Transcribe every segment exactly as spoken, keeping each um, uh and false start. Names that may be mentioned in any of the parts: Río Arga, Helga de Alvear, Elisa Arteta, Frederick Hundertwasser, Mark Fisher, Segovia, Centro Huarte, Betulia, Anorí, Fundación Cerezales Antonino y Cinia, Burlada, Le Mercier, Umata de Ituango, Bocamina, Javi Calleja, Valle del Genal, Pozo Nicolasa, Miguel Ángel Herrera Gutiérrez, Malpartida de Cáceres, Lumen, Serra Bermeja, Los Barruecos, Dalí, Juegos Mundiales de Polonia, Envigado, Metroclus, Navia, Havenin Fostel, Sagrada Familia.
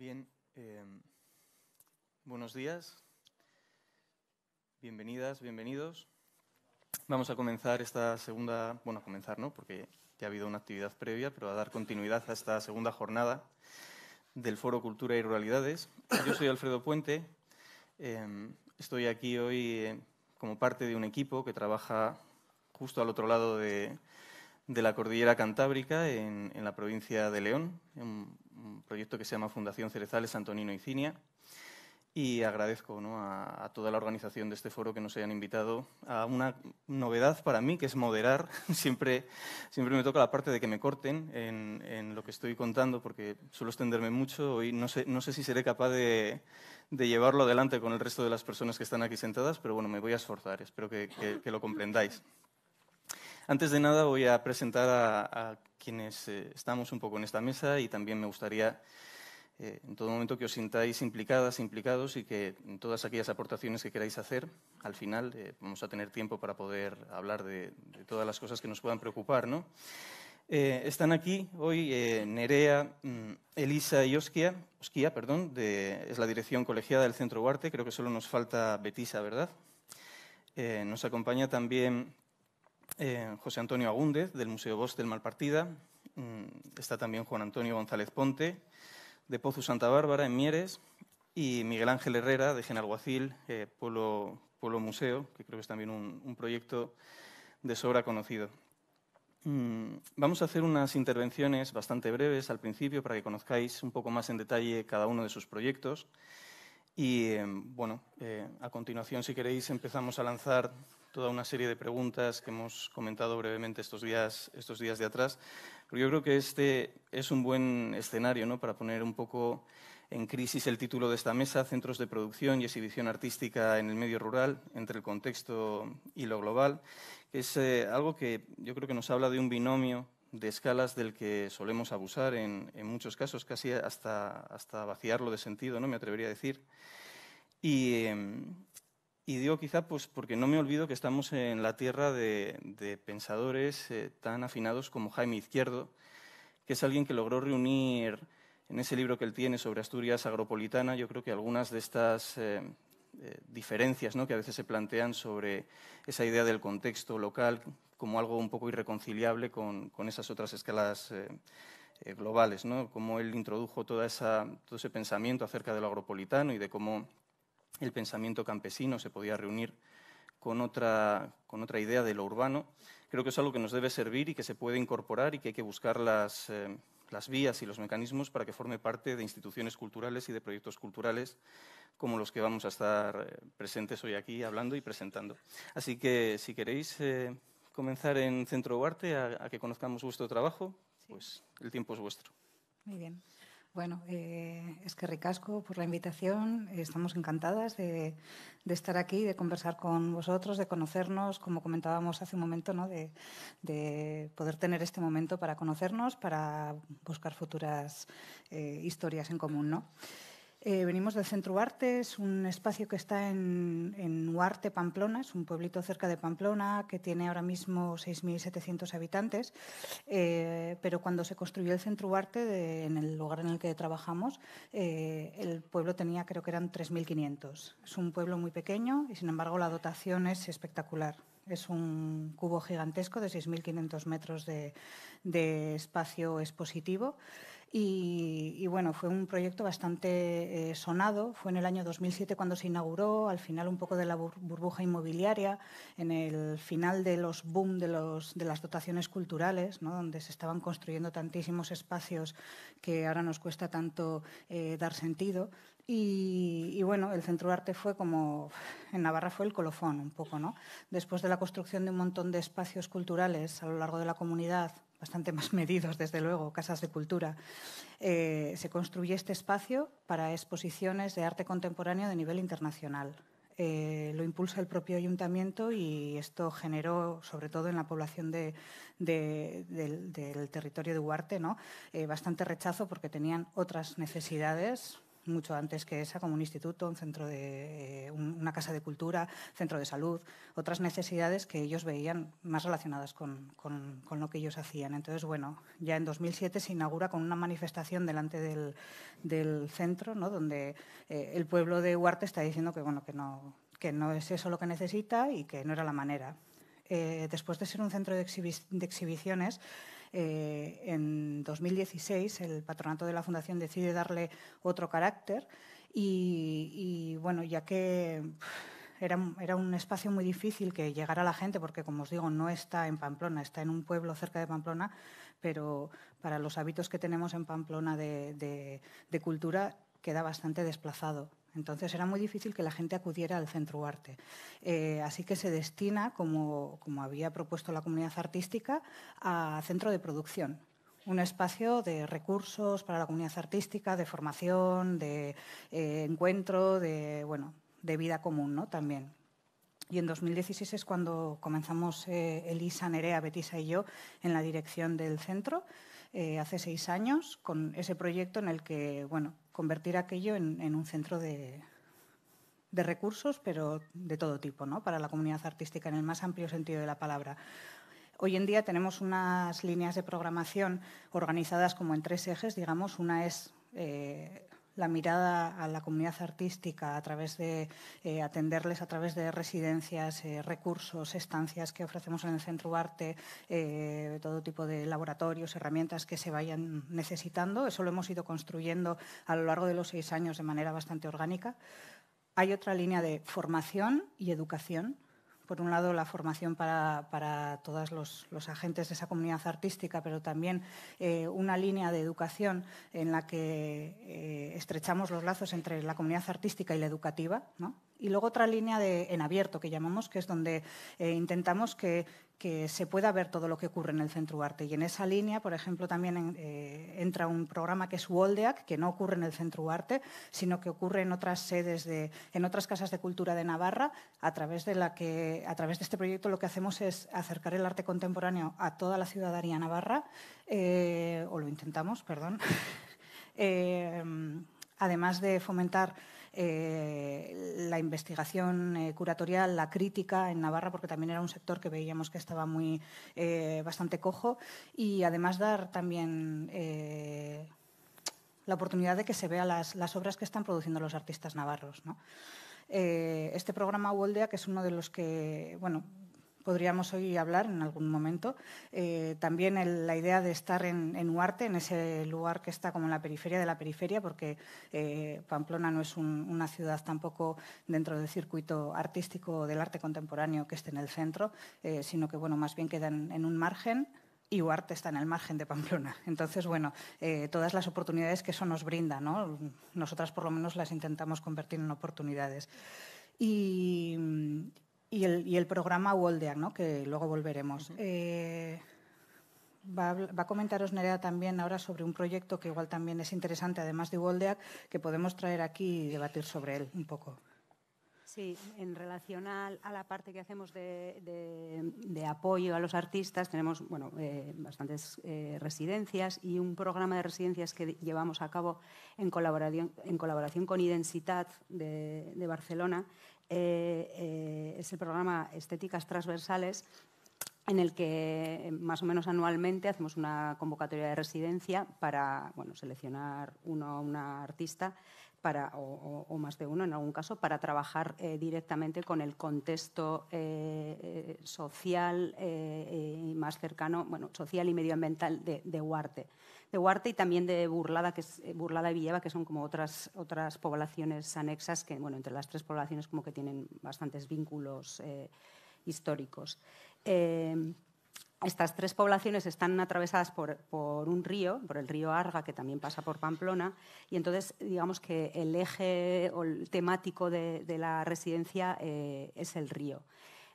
Bien, eh, buenos días, bienvenidas, bienvenidos. Vamos a comenzar esta segunda, bueno, a comenzar no, porque ya ha habido una actividad previa, pero a dar continuidad a esta segunda jornada del Foro Cultura y Ruralidades. Yo soy Alfredo Puente, eh, estoy aquí hoy eh, como parte de un equipo que trabaja justo al otro lado de, de la cordillera cantábrica, en, en la provincia de León, en un proyecto que se llama Fundación Cerezales Antonino y Cinia, y agradezco, ¿no?, a, a toda la organización de este foro que nos hayan invitado a una novedad para mí, que es moderar. Siempre, siempre me toca la parte de que me corten en, en lo que estoy contando, porque suelo extenderme mucho y no sé, no sé si seré capaz de, de llevarlo adelante con el resto de las personas que están aquí sentadas, pero bueno, me voy a esforzar, espero que, que, que lo comprendáis. Antes de nada voy a presentar a, a quienes eh, estamos un poco en esta mesa, y también me gustaría eh, en todo momento que os sintáis implicadas, implicados, y que en todas aquellas aportaciones que queráis hacer, al final eh, vamos a tener tiempo para poder hablar de, de todas las cosas que nos puedan preocupar, ¿no? Eh, están aquí hoy eh, Nerea, mm, Elisa y Oskia, Oskia perdón, de, es la dirección colegiada del Centro Huarte, creo que solo nos falta Betisa, ¿verdad? Eh, nos acompaña también Eh, José Antonio Agúndez, del Museo Vostell Malpartida. Está también Juan Antonio González Ponte, de Pozu Santa Bárbara, en Mieres, y Miguel Ángel Herrera, de Genalguacil eh, Pueblo, Pueblo Museo, que creo que es también un, un proyecto de sobra conocido. Mm, vamos a hacer unas intervenciones bastante breves al principio para que conozcáis un poco más en detalle cada uno de sus proyectos. Y, eh, bueno, eh, a continuación, si queréis, empezamos a lanzar toda una serie de preguntas que hemos comentado brevemente estos días, estos días de atrás. Pero yo creo que este es un buen escenario, ¿no?, para poner un poco en crisis el título de esta mesa, Centros de Producción y Exhibición Artística en el Medio Rural, entre el contexto y lo global, que es eh, algo que yo creo que nos habla de un binomio de escalas del que solemos abusar en, en muchos casos, casi hasta, hasta vaciarlo de sentido, ¿no?, me atrevería a decir. Y... Eh, Y digo quizá pues porque no me olvido que estamos en la tierra de, de pensadores eh, tan afinados como Jaime Izquierdo, que es alguien que logró reunir en ese libro que él tiene sobre Asturias agropolitana, yo creo que algunas de estas eh, eh, diferencias, ¿no?, que a veces se plantean sobre esa idea del contexto local como algo un poco irreconciliable con, con esas otras escalas eh, eh, globales, ¿no? Cómo él introdujo toda esa, todo ese pensamiento acerca de lo agropolitano y de cómo el pensamiento campesino se podía reunir con otra, con otra idea de lo urbano. Creo que es algo que nos debe servir y que se puede incorporar, y que hay que buscar las, eh, las vías y los mecanismos para que forme parte de instituciones culturales y de proyectos culturales como los que vamos a estar eh, presentes hoy aquí hablando y presentando. Así que si queréis eh, comenzar en Centro Huarte a, a que conozcamos vuestro trabajo, sí, pues el tiempo es vuestro. Muy bien. Bueno, eh, es que ricasco por la invitación. Estamos encantadas de, de estar aquí, de conversar con vosotros, de conocernos, como comentábamos hace un momento, ¿no?, de, de poder tener este momento para conocernos, para buscar futuras eh, historias en común, ¿no? Eh, venimos del Centro Huarte, es un espacio que está en, en Huarte, Pamplona, es un pueblito cerca de Pamplona que tiene ahora mismo seis mil setecientos habitantes, eh, pero cuando se construyó el Centro Huarte, de, en el lugar en el que trabajamos, eh, el pueblo tenía, creo que eran tres mil quinientos. Es un pueblo muy pequeño y, sin embargo, la dotación es espectacular. Es un cubo gigantesco de seis mil quinientos metros de, de espacio expositivo. Y, y bueno, fue un proyecto bastante eh, sonado. Fue en el año dos mil siete cuando se inauguró, al final un poco de la bur burbuja inmobiliaria, en el final de los boom de, los, de las dotaciones culturales, ¿no?, donde se estaban construyendo tantísimos espacios que ahora nos cuesta tanto eh, dar sentido. Y, y bueno, el Centro Huarte fue como, en Navarra fue el colofón un poco, ¿no? Después de la construcción de un montón de espacios culturales a lo largo de la comunidad, bastante más medidos, desde luego, casas de cultura, eh, se construye este espacio para exposiciones de arte contemporáneo de nivel internacional. Eh, lo impulsa el propio ayuntamiento y esto generó, sobre todo en la población de, de, del, del territorio de Huarte, ¿no?, eh, bastante rechazo porque tenían otras necesidades mucho antes que esa, como un instituto, un centro de, eh, una casa de cultura, centro de salud, otras necesidades que ellos veían más relacionadas con, con, con lo que ellos hacían. Entonces, bueno, ya en dos mil siete se inaugura con una manifestación delante del, del centro, ¿no?, donde eh, el pueblo de Huarte está diciendo que, bueno, que, no, que no es eso lo que necesita y que no era la manera. Eh, después de ser un centro de, exhibi de exhibiciones, eh, en dos mil dieciséis el patronato de la Fundación decide darle otro carácter y, y bueno, ya que era, era un espacio muy difícil que llegara a la gente, porque, como os digo, no está en Pamplona, está en un pueblo cerca de Pamplona, pero para los hábitos que tenemos en Pamplona de, de, de cultura queda bastante desplazado. Entonces, era muy difícil que la gente acudiera al Centro Huarte. Eh, así que se destina, como, como había propuesto la comunidad artística, a centro de producción. Un espacio de recursos para la comunidad artística, de formación, de eh, encuentro, de, bueno, de vida común, ¿no?, también. Y en dos mil dieciséis es cuando comenzamos eh, Elisa, Nerea, Betisa y yo en la dirección del centro, eh, hace seis años, con ese proyecto en el que, bueno, convertir aquello en, en un centro de, de recursos, pero de todo tipo, ¿no?, para la comunidad artística en el más amplio sentido de la palabra. Hoy en día tenemos unas líneas de programación organizadas como en tres ejes, digamos. Una es eh, la mirada a la comunidad artística a través de eh, atenderles a través de residencias, eh, recursos, estancias que ofrecemos en el Centro Huarte, eh, todo tipo de laboratorios, herramientas que se vayan necesitando. Eso lo hemos ido construyendo a lo largo de los seis años de manera bastante orgánica. Hay otra línea de formación y educación. Por un lado, la formación para, para todos los, los agentes de esa comunidad artística, pero también eh, una línea de educación en la que eh, estrechamos los lazos entre la comunidad artística y la educativa, ¿no? Y luego otra línea de, en abierto, que llamamos, que es donde eh, intentamos que, que se pueda ver todo lo que ocurre en el Centro Huarte. Y en esa línea, por ejemplo, también en, eh, entra un programa que es WOLDEAK, que no ocurre en el Centro Huarte, sino que ocurre en otras sedes, de, en otras casas de cultura de Navarra, a través de la que a través de este proyecto lo que hacemos es acercar el arte contemporáneo a toda la ciudadanía navarra, eh, o lo intentamos, perdón, eh, además de fomentar eh, la investigación eh, curatorial, la crítica en Navarra, porque también era un sector que veíamos que estaba muy eh, bastante cojo, y además dar también eh, la oportunidad de que se vean las, las obras que están produciendo los artistas navarros, ¿no? Eh, este programa WOLDEAK, que es uno de los que, bueno, podríamos hoy hablar en algún momento. Eh, también el, la idea de estar en, en Huarte, en ese lugar que está como en la periferia de la periferia, porque eh, Pamplona no es un, una ciudad tampoco dentro del circuito artístico del arte contemporáneo que esté en el centro, eh, sino que, bueno, más bien queda en, en un margen. Y Huarte está en el margen de Pamplona. Entonces, bueno, eh, todas las oportunidades que eso nos brinda, ¿no? Nosotras, por lo menos, las intentamos convertir en oportunidades. Y, y, el, y el programa WOLDEAK, ¿no?, que luego volveremos. Uh-huh. eh, va, a, va a comentaros Nerea también ahora sobre un proyecto que igual también es interesante, además de WOLDEAK, que podemos traer aquí y debatir sobre él un poco. Sí, en relación a, a la parte que hacemos de, de, de apoyo a los artistas, tenemos, bueno, eh, bastantes eh, residencias y un programa de residencias que llevamos a cabo en colaboración, en colaboración con Identitat de, de Barcelona. Eh, eh, es el programa Estéticas Transversales, en el que más o menos anualmente hacemos una convocatoria de residencia para, bueno, seleccionar uno o una artista para, o, o más de uno en algún caso, para trabajar eh, directamente con el contexto eh, social eh, y más cercano, bueno, social y medioambiental de, de Huarte. De Huarte y también de Burlada, que es, Burlada y Villava, que son como otras, otras poblaciones anexas que, bueno, entre las tres poblaciones como que tienen bastantes vínculos eh, históricos. Eh, estas tres poblaciones están atravesadas por, por un río, por el río Arga, que también pasa por Pamplona, y entonces digamos que el eje o el temático de, de la residencia eh, es el río.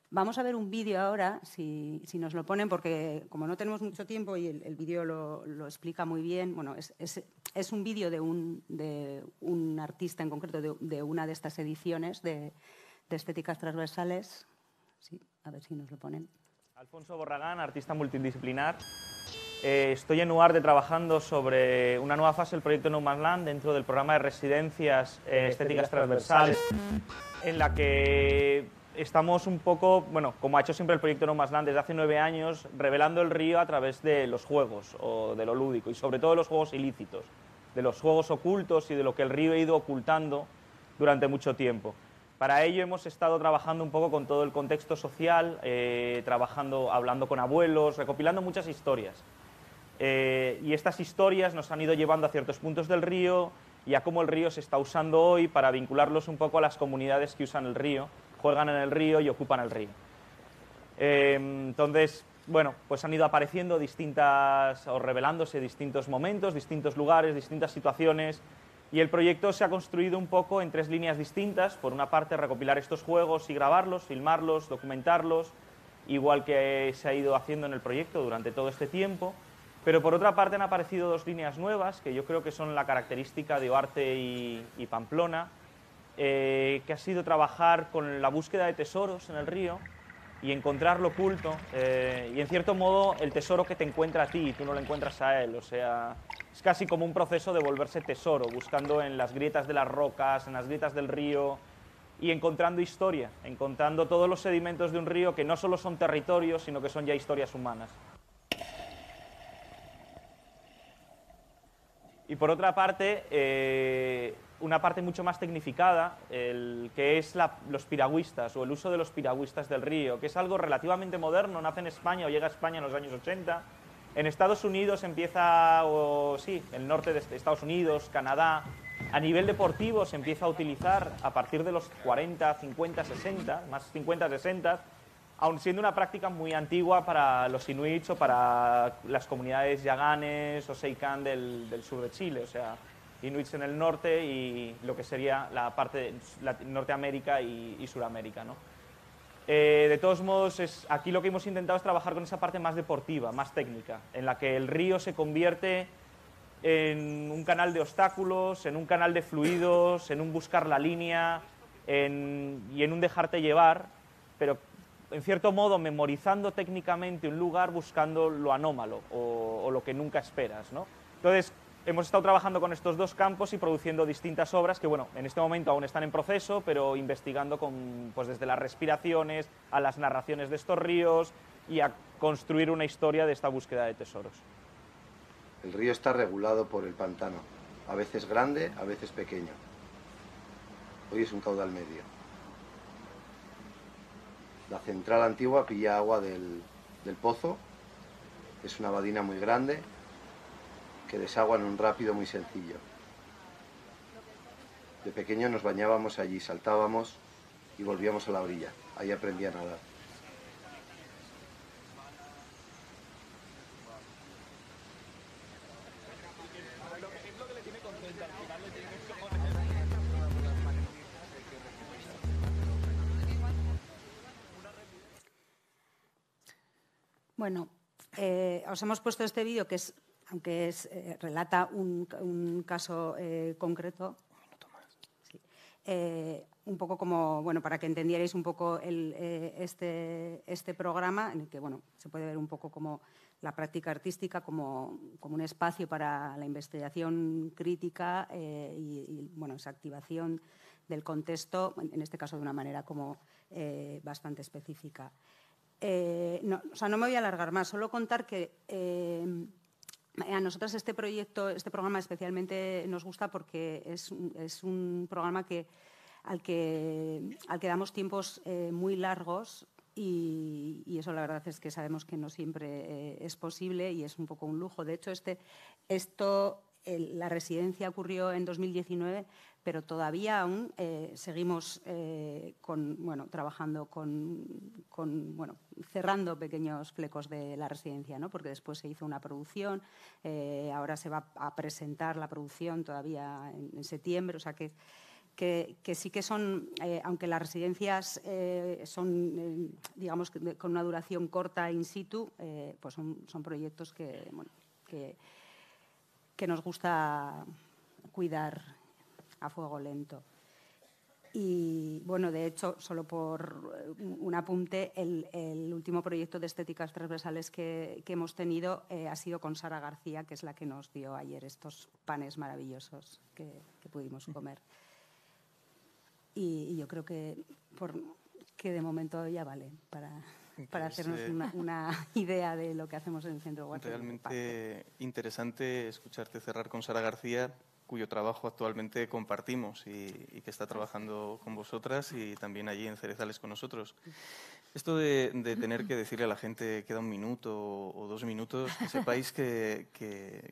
Vamos a ver un vídeo ahora, si, si nos lo ponen, porque como no tenemos mucho tiempo y el, el vídeo lo, lo explica muy bien, bueno, es, es, es un vídeo de un, de un artista en concreto, de, de una de estas ediciones de, de Estéticas Transversales. Sí, a ver si nos lo ponen. Alfonso Borragán, artista multidisciplinar, Eh, estoy en Huarte trabajando sobre una nueva fase del proyecto No Man Land dentro del programa de residencias eh, estéticas transversales, en la que estamos un poco, bueno, como ha hecho siempre el proyecto No Man Land desde hace nueve años, revelando el río a través de los juegos o de lo lúdico, y sobre todo de los juegos ilícitos, de los juegos ocultos y de lo que el río ha ido ocultando durante mucho tiempo. Para ello hemos estado trabajando un poco con todo el contexto social, eh, trabajando, hablando con abuelos, recopilando muchas historias. Eh, y estas historias nos han ido llevando a ciertos puntos del río y a cómo el río se está usando hoy para vincularlos un poco a las comunidades que usan el río, juegan en el río y ocupan el río. Eh, entonces, bueno, pues han ido apareciendo distintas, o revelándose distintos momentos, distintos lugares, distintas situaciones, y el proyecto se ha construido un poco en tres líneas distintas. Por una parte, recopilar estos juegos y grabarlos, filmarlos, documentarlos, igual que se ha ido haciendo en el proyecto durante todo este tiempo. Pero por otra parte han aparecido dos líneas nuevas, que yo creo que son la característica de Huarte y, y Pamplona, eh, que ha sido trabajar con la búsqueda de tesoros en el río y encontrar lo oculto, eh, y en cierto modo el tesoro que te encuentra a ti y tú no lo encuentras a él. O sea, es casi como un proceso de volverse tesoro, buscando en las grietas de las rocas, en las grietas del río, y encontrando historia, encontrando todos los sedimentos de un río que no solo son territorios, sino que son ya historias humanas. Y por otra parte, eh, una parte mucho más tecnificada, el que es la, los piragüistas o el uso de los piragüistas del río, que es algo relativamente moderno, nace en España o llega a España en los años ochenta. En Estados Unidos empieza, o sí, el norte de Estados Unidos, Canadá, a nivel deportivo se empieza a utilizar a partir de los cuarenta, cincuenta, sesenta, más cincuenta, sesenta, aun siendo una práctica muy antigua para los inuits o para las comunidades yaganes o seikan del, del sur de Chile, o sea, inuits en el norte y lo que sería la parte de la, Norteamérica y, y Suramérica, ¿no? Eh, de todos modos, es, aquí lo que hemos intentado es trabajar con esa parte más deportiva, más técnica, en la que el río se convierte en un canal de obstáculos, en un canal de fluidos, en un buscar la línea en, y en un dejarte llevar, pero en cierto modo memorizando técnicamente un lugar, buscando lo anómalo o, o lo que nunca esperas, ¿no? Entonces, hemos estado trabajando con estos dos campos y produciendo distintas obras que, bueno, en este momento aún están en proceso, pero investigando con, pues, desde las respiraciones a las narraciones de estos ríos y a construir una historia de esta búsqueda de tesoros. El río está regulado por el pantano, a veces grande, a veces pequeño. Hoy es un caudal medio. La central antigua pilla agua del, del pozo, es una badina muy grande que desagua en un rápido muy sencillo. De pequeño nos bañábamos allí, saltábamos y volvíamos a la orilla, ahí aprendí a nadar. Bueno, eh, os hemos puesto este vídeo que es, aunque es, eh, relata un, un caso eh, concreto, sí, eh, un poco como, bueno, para que entendierais un poco el, eh, este, este programa, en el que, bueno, se puede ver un poco como la práctica artística, como, como un espacio para la investigación crítica eh, y, y, bueno, esa activación del contexto, en este caso de una manera como eh, bastante específica. Eh, no, o sea, no me voy a alargar más, solo contar que eh, a nosotras este proyecto, este programa especialmente nos gusta porque es, es un programa que, al, que, al que damos tiempos eh, muy largos y, y eso la verdad es que sabemos que no siempre eh, es posible y es un poco un lujo. De hecho, este, esto, el, la residencia ocurrió en dos mil diecinueve, pero todavía aún eh, seguimos eh, con, bueno, trabajando con, con, bueno, cerrando pequeños flecos de la residencia, ¿no? Porque después se hizo una producción, eh, ahora se va a presentar la producción todavía en, en septiembre, o sea que, que, que sí que son, eh, aunque las residencias eh, son, eh, digamos, con una duración corta in situ, eh, pues son, son proyectos que, bueno, que, que nos gusta cuidar a fuego lento. Y, bueno, de hecho, solo por un apunte, el, el último proyecto de Estéticas Transversales que, que hemos tenido eh, ha sido con Sara García, que es la que nos dio ayer estos panes maravillosos que, que pudimos comer. Y, y yo creo que, por, que de momento ya vale para, para hacernos una, una idea de lo que hacemos en el Centro Huarte. Realmente interesante escucharte cerrar con Sara García, cuyo trabajo actualmente compartimos y, y que está trabajando con vosotras y también allí en Cerezales con nosotros. Esto de, de tener que decirle a la gente queda un minuto o dos minutos, que sepáis que, que,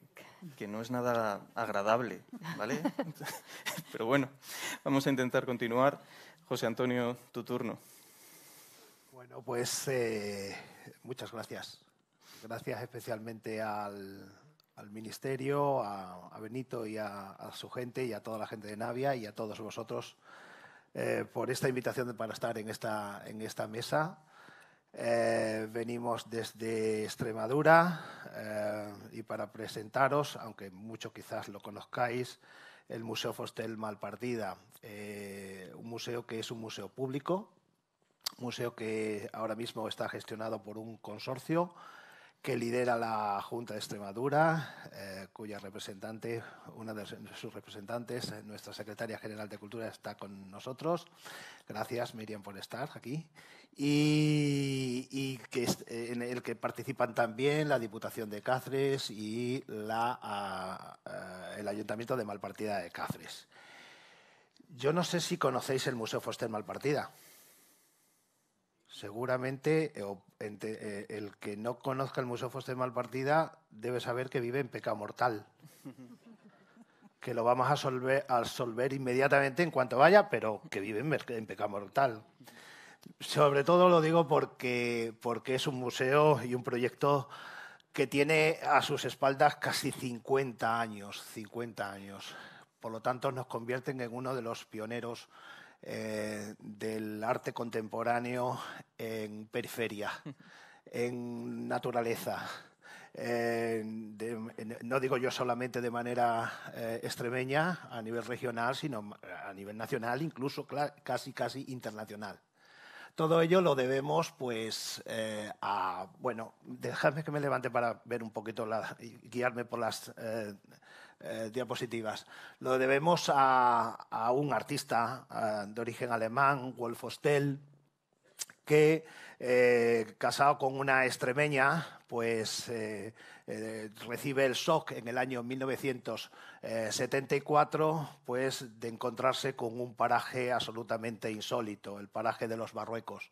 que no es nada agradable, ¿vale? Pero bueno, vamos a intentar continuar. José Antonio, tu turno. Bueno, pues eh, muchas gracias. Gracias especialmente al... al Ministerio, a, a Benito y a, a su gente y a toda la gente de Navia y a todos vosotros eh, por esta invitación de, para estar en esta, en esta mesa. Eh, venimos desde Extremadura eh, y para presentaros, aunque mucho quizás lo conozcáis, el Museo Vostell Malpartida, eh, un museo que es un museo público, un museo que ahora mismo está gestionado por un consorcio que lidera la Junta de Extremadura, eh, cuya representante, una de sus representantes, nuestra secretaria general de Cultura, está con nosotros. Gracias, Miriam, por estar aquí. Y, y que, en el que participan también la Diputación de Cáceres y la, a, a, el Ayuntamiento de Malpartida de Cáceres. Yo no sé si conocéis el Museo Vostell Malpartida. Seguramente el que no conozca el Museo Vostell Malpartida debe saber que vive en pecado mortal, que lo vamos a solver, a solver inmediatamente en cuanto vaya, pero que vive en pecado mortal. Sobre todo lo digo porque, porque es un museo y un proyecto que tiene a sus espaldas casi cincuenta años. Por lo tanto, nos convierten en uno de los pioneros Eh, del arte contemporáneo en periferia, en naturaleza. Eh, de, en, no digo yo solamente de manera eh, extremeña, a nivel regional, sino a nivel nacional, incluso casi, casi internacional. Todo ello lo debemos, pues, eh, a... Bueno, dejadme que me levante para ver un poquito la, y guiarme por las... Eh, Eh, diapositivas. Lo debemos a, a un artista a, de origen alemán, Wolf Vostell, que eh, casado con una extremeña, pues eh, eh, recibe el shock en el año mil novecientos setenta y cuatro, pues de encontrarse con un paraje absolutamente insólito, el paraje de los Barruecos.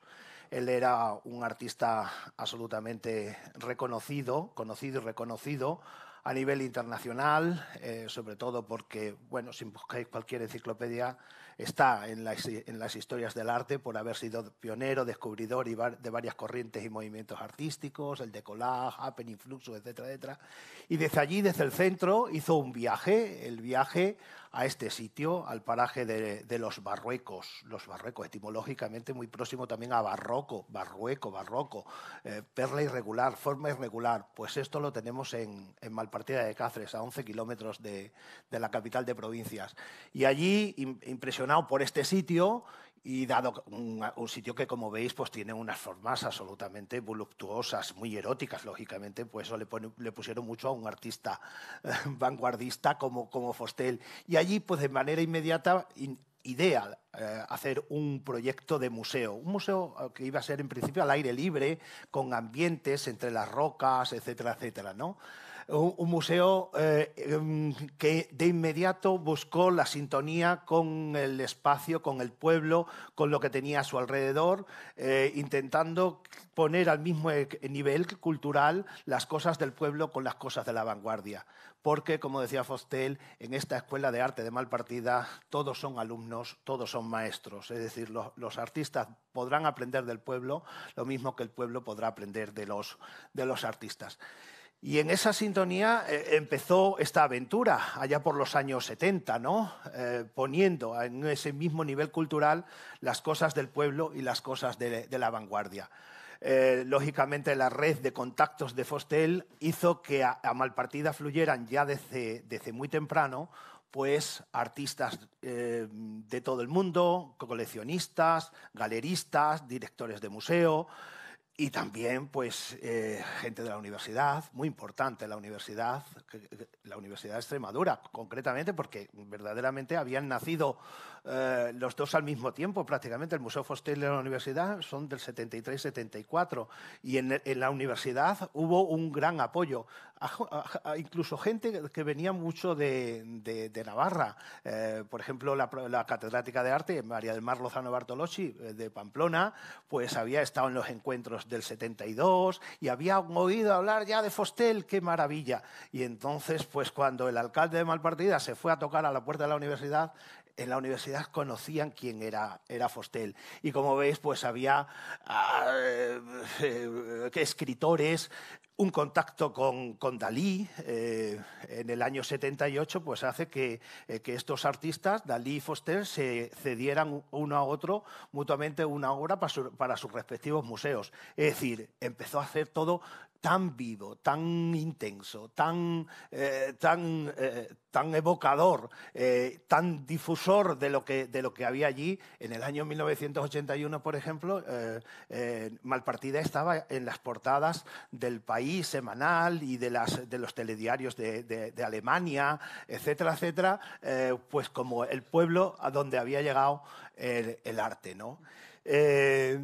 Él era un artista absolutamente reconocido, conocido y reconocido a nivel internacional, eh, sobre todo porque, bueno, si buscáis cualquier enciclopedia, está en las, en las historias del arte por haber sido pionero, descubridor y var, de varias corrientes y movimientos artísticos, el decollage, happening, fluxus, etcétera, etcétera. Y desde allí, desde el centro, hizo un viaje, el viaje a este sitio, al paraje de, de los Barruecos. Los Barruecos, etimológicamente muy próximo también a barroco, barrueco, barroco, eh, perla irregular, forma irregular. Pues esto lo tenemos en, en Malpartida de Cáceres, a once kilómetros de, de la capital de provincias. Y allí, im, impresionado por este sitio, y dado un, un sitio que, como veis, pues tiene unas formas absolutamente voluptuosas, muy eróticas, lógicamente, pues eso le, pone, le pusieron mucho a un artista eh, vanguardista como, como Vostell. Y allí, pues de manera inmediata, in, idea eh, hacer un proyecto de museo. Un museo que iba a ser, en principio, al aire libre, con ambientes entre las rocas, etcétera, etcétera, ¿no? Un museo eh, que de inmediato buscó la sintonía con el espacio, con el pueblo, con lo que tenía a su alrededor, eh, intentando poner al mismo nivel cultural las cosas del pueblo con las cosas de la vanguardia. Porque, como decía Vostell, en esta Escuela de Arte de Malpartida todos son alumnos, todos son maestros. Es decir, los, los artistas podrán aprender del pueblo lo mismo que el pueblo podrá aprender de los, de los artistas. Y en esa sintonía eh, empezó esta aventura, allá por los años setenta, ¿no? Eh, poniendo en ese mismo nivel cultural las cosas del pueblo y las cosas de, de la vanguardia. Eh, lógicamente, la red de contactos de Vostell hizo que a, a Malpartida fluyeran ya desde, desde muy temprano, pues artistas eh, de todo el mundo, coleccionistas, galeristas, directores de museo y también pues eh, gente de la universidad, muy importante la universidad, la Universidad de Extremadura concretamente, porque verdaderamente habían nacido eh, los dos al mismo tiempo prácticamente. El Museo Vostell de la Universidad son del setenta y tres setenta y cuatro y en, en la universidad hubo un gran apoyo, a, a, a incluso gente que venía mucho de, de, de Navarra, eh, por ejemplo la, la catedrática de arte María del Mar Lozano Bartolocci de Pamplona, pues había estado en los encuentros del setenta y dos y había oído hablar ya de Vostell, qué maravilla. Y entonces, pues cuando el alcalde de Malpartida se fue a tocar a la puerta de la universidad, en la universidad conocían quién era, era Vostell. Y como veis, pues había eh, eh, escritores, un contacto con, con Dalí eh, en el año setenta y ocho, pues hace que, eh, que estos artistas, Dalí y Vostell, se cedieran uno a otro mutuamente una obra para, su, para sus respectivos museos. Es decir, empezó a hacer todo tan vivo, tan intenso, tan, eh, tan, eh, tan evocador, eh, tan difusor de lo, que, de lo que había allí. En el año mil novecientos ochenta y uno, por ejemplo, eh, eh, Malpartida estaba en las portadas del País semanal y de, las, de los telediarios de, de, de Alemania, etcétera, etcétera, eh, pues como el pueblo a donde había llegado el, el arte, ¿no? Eh,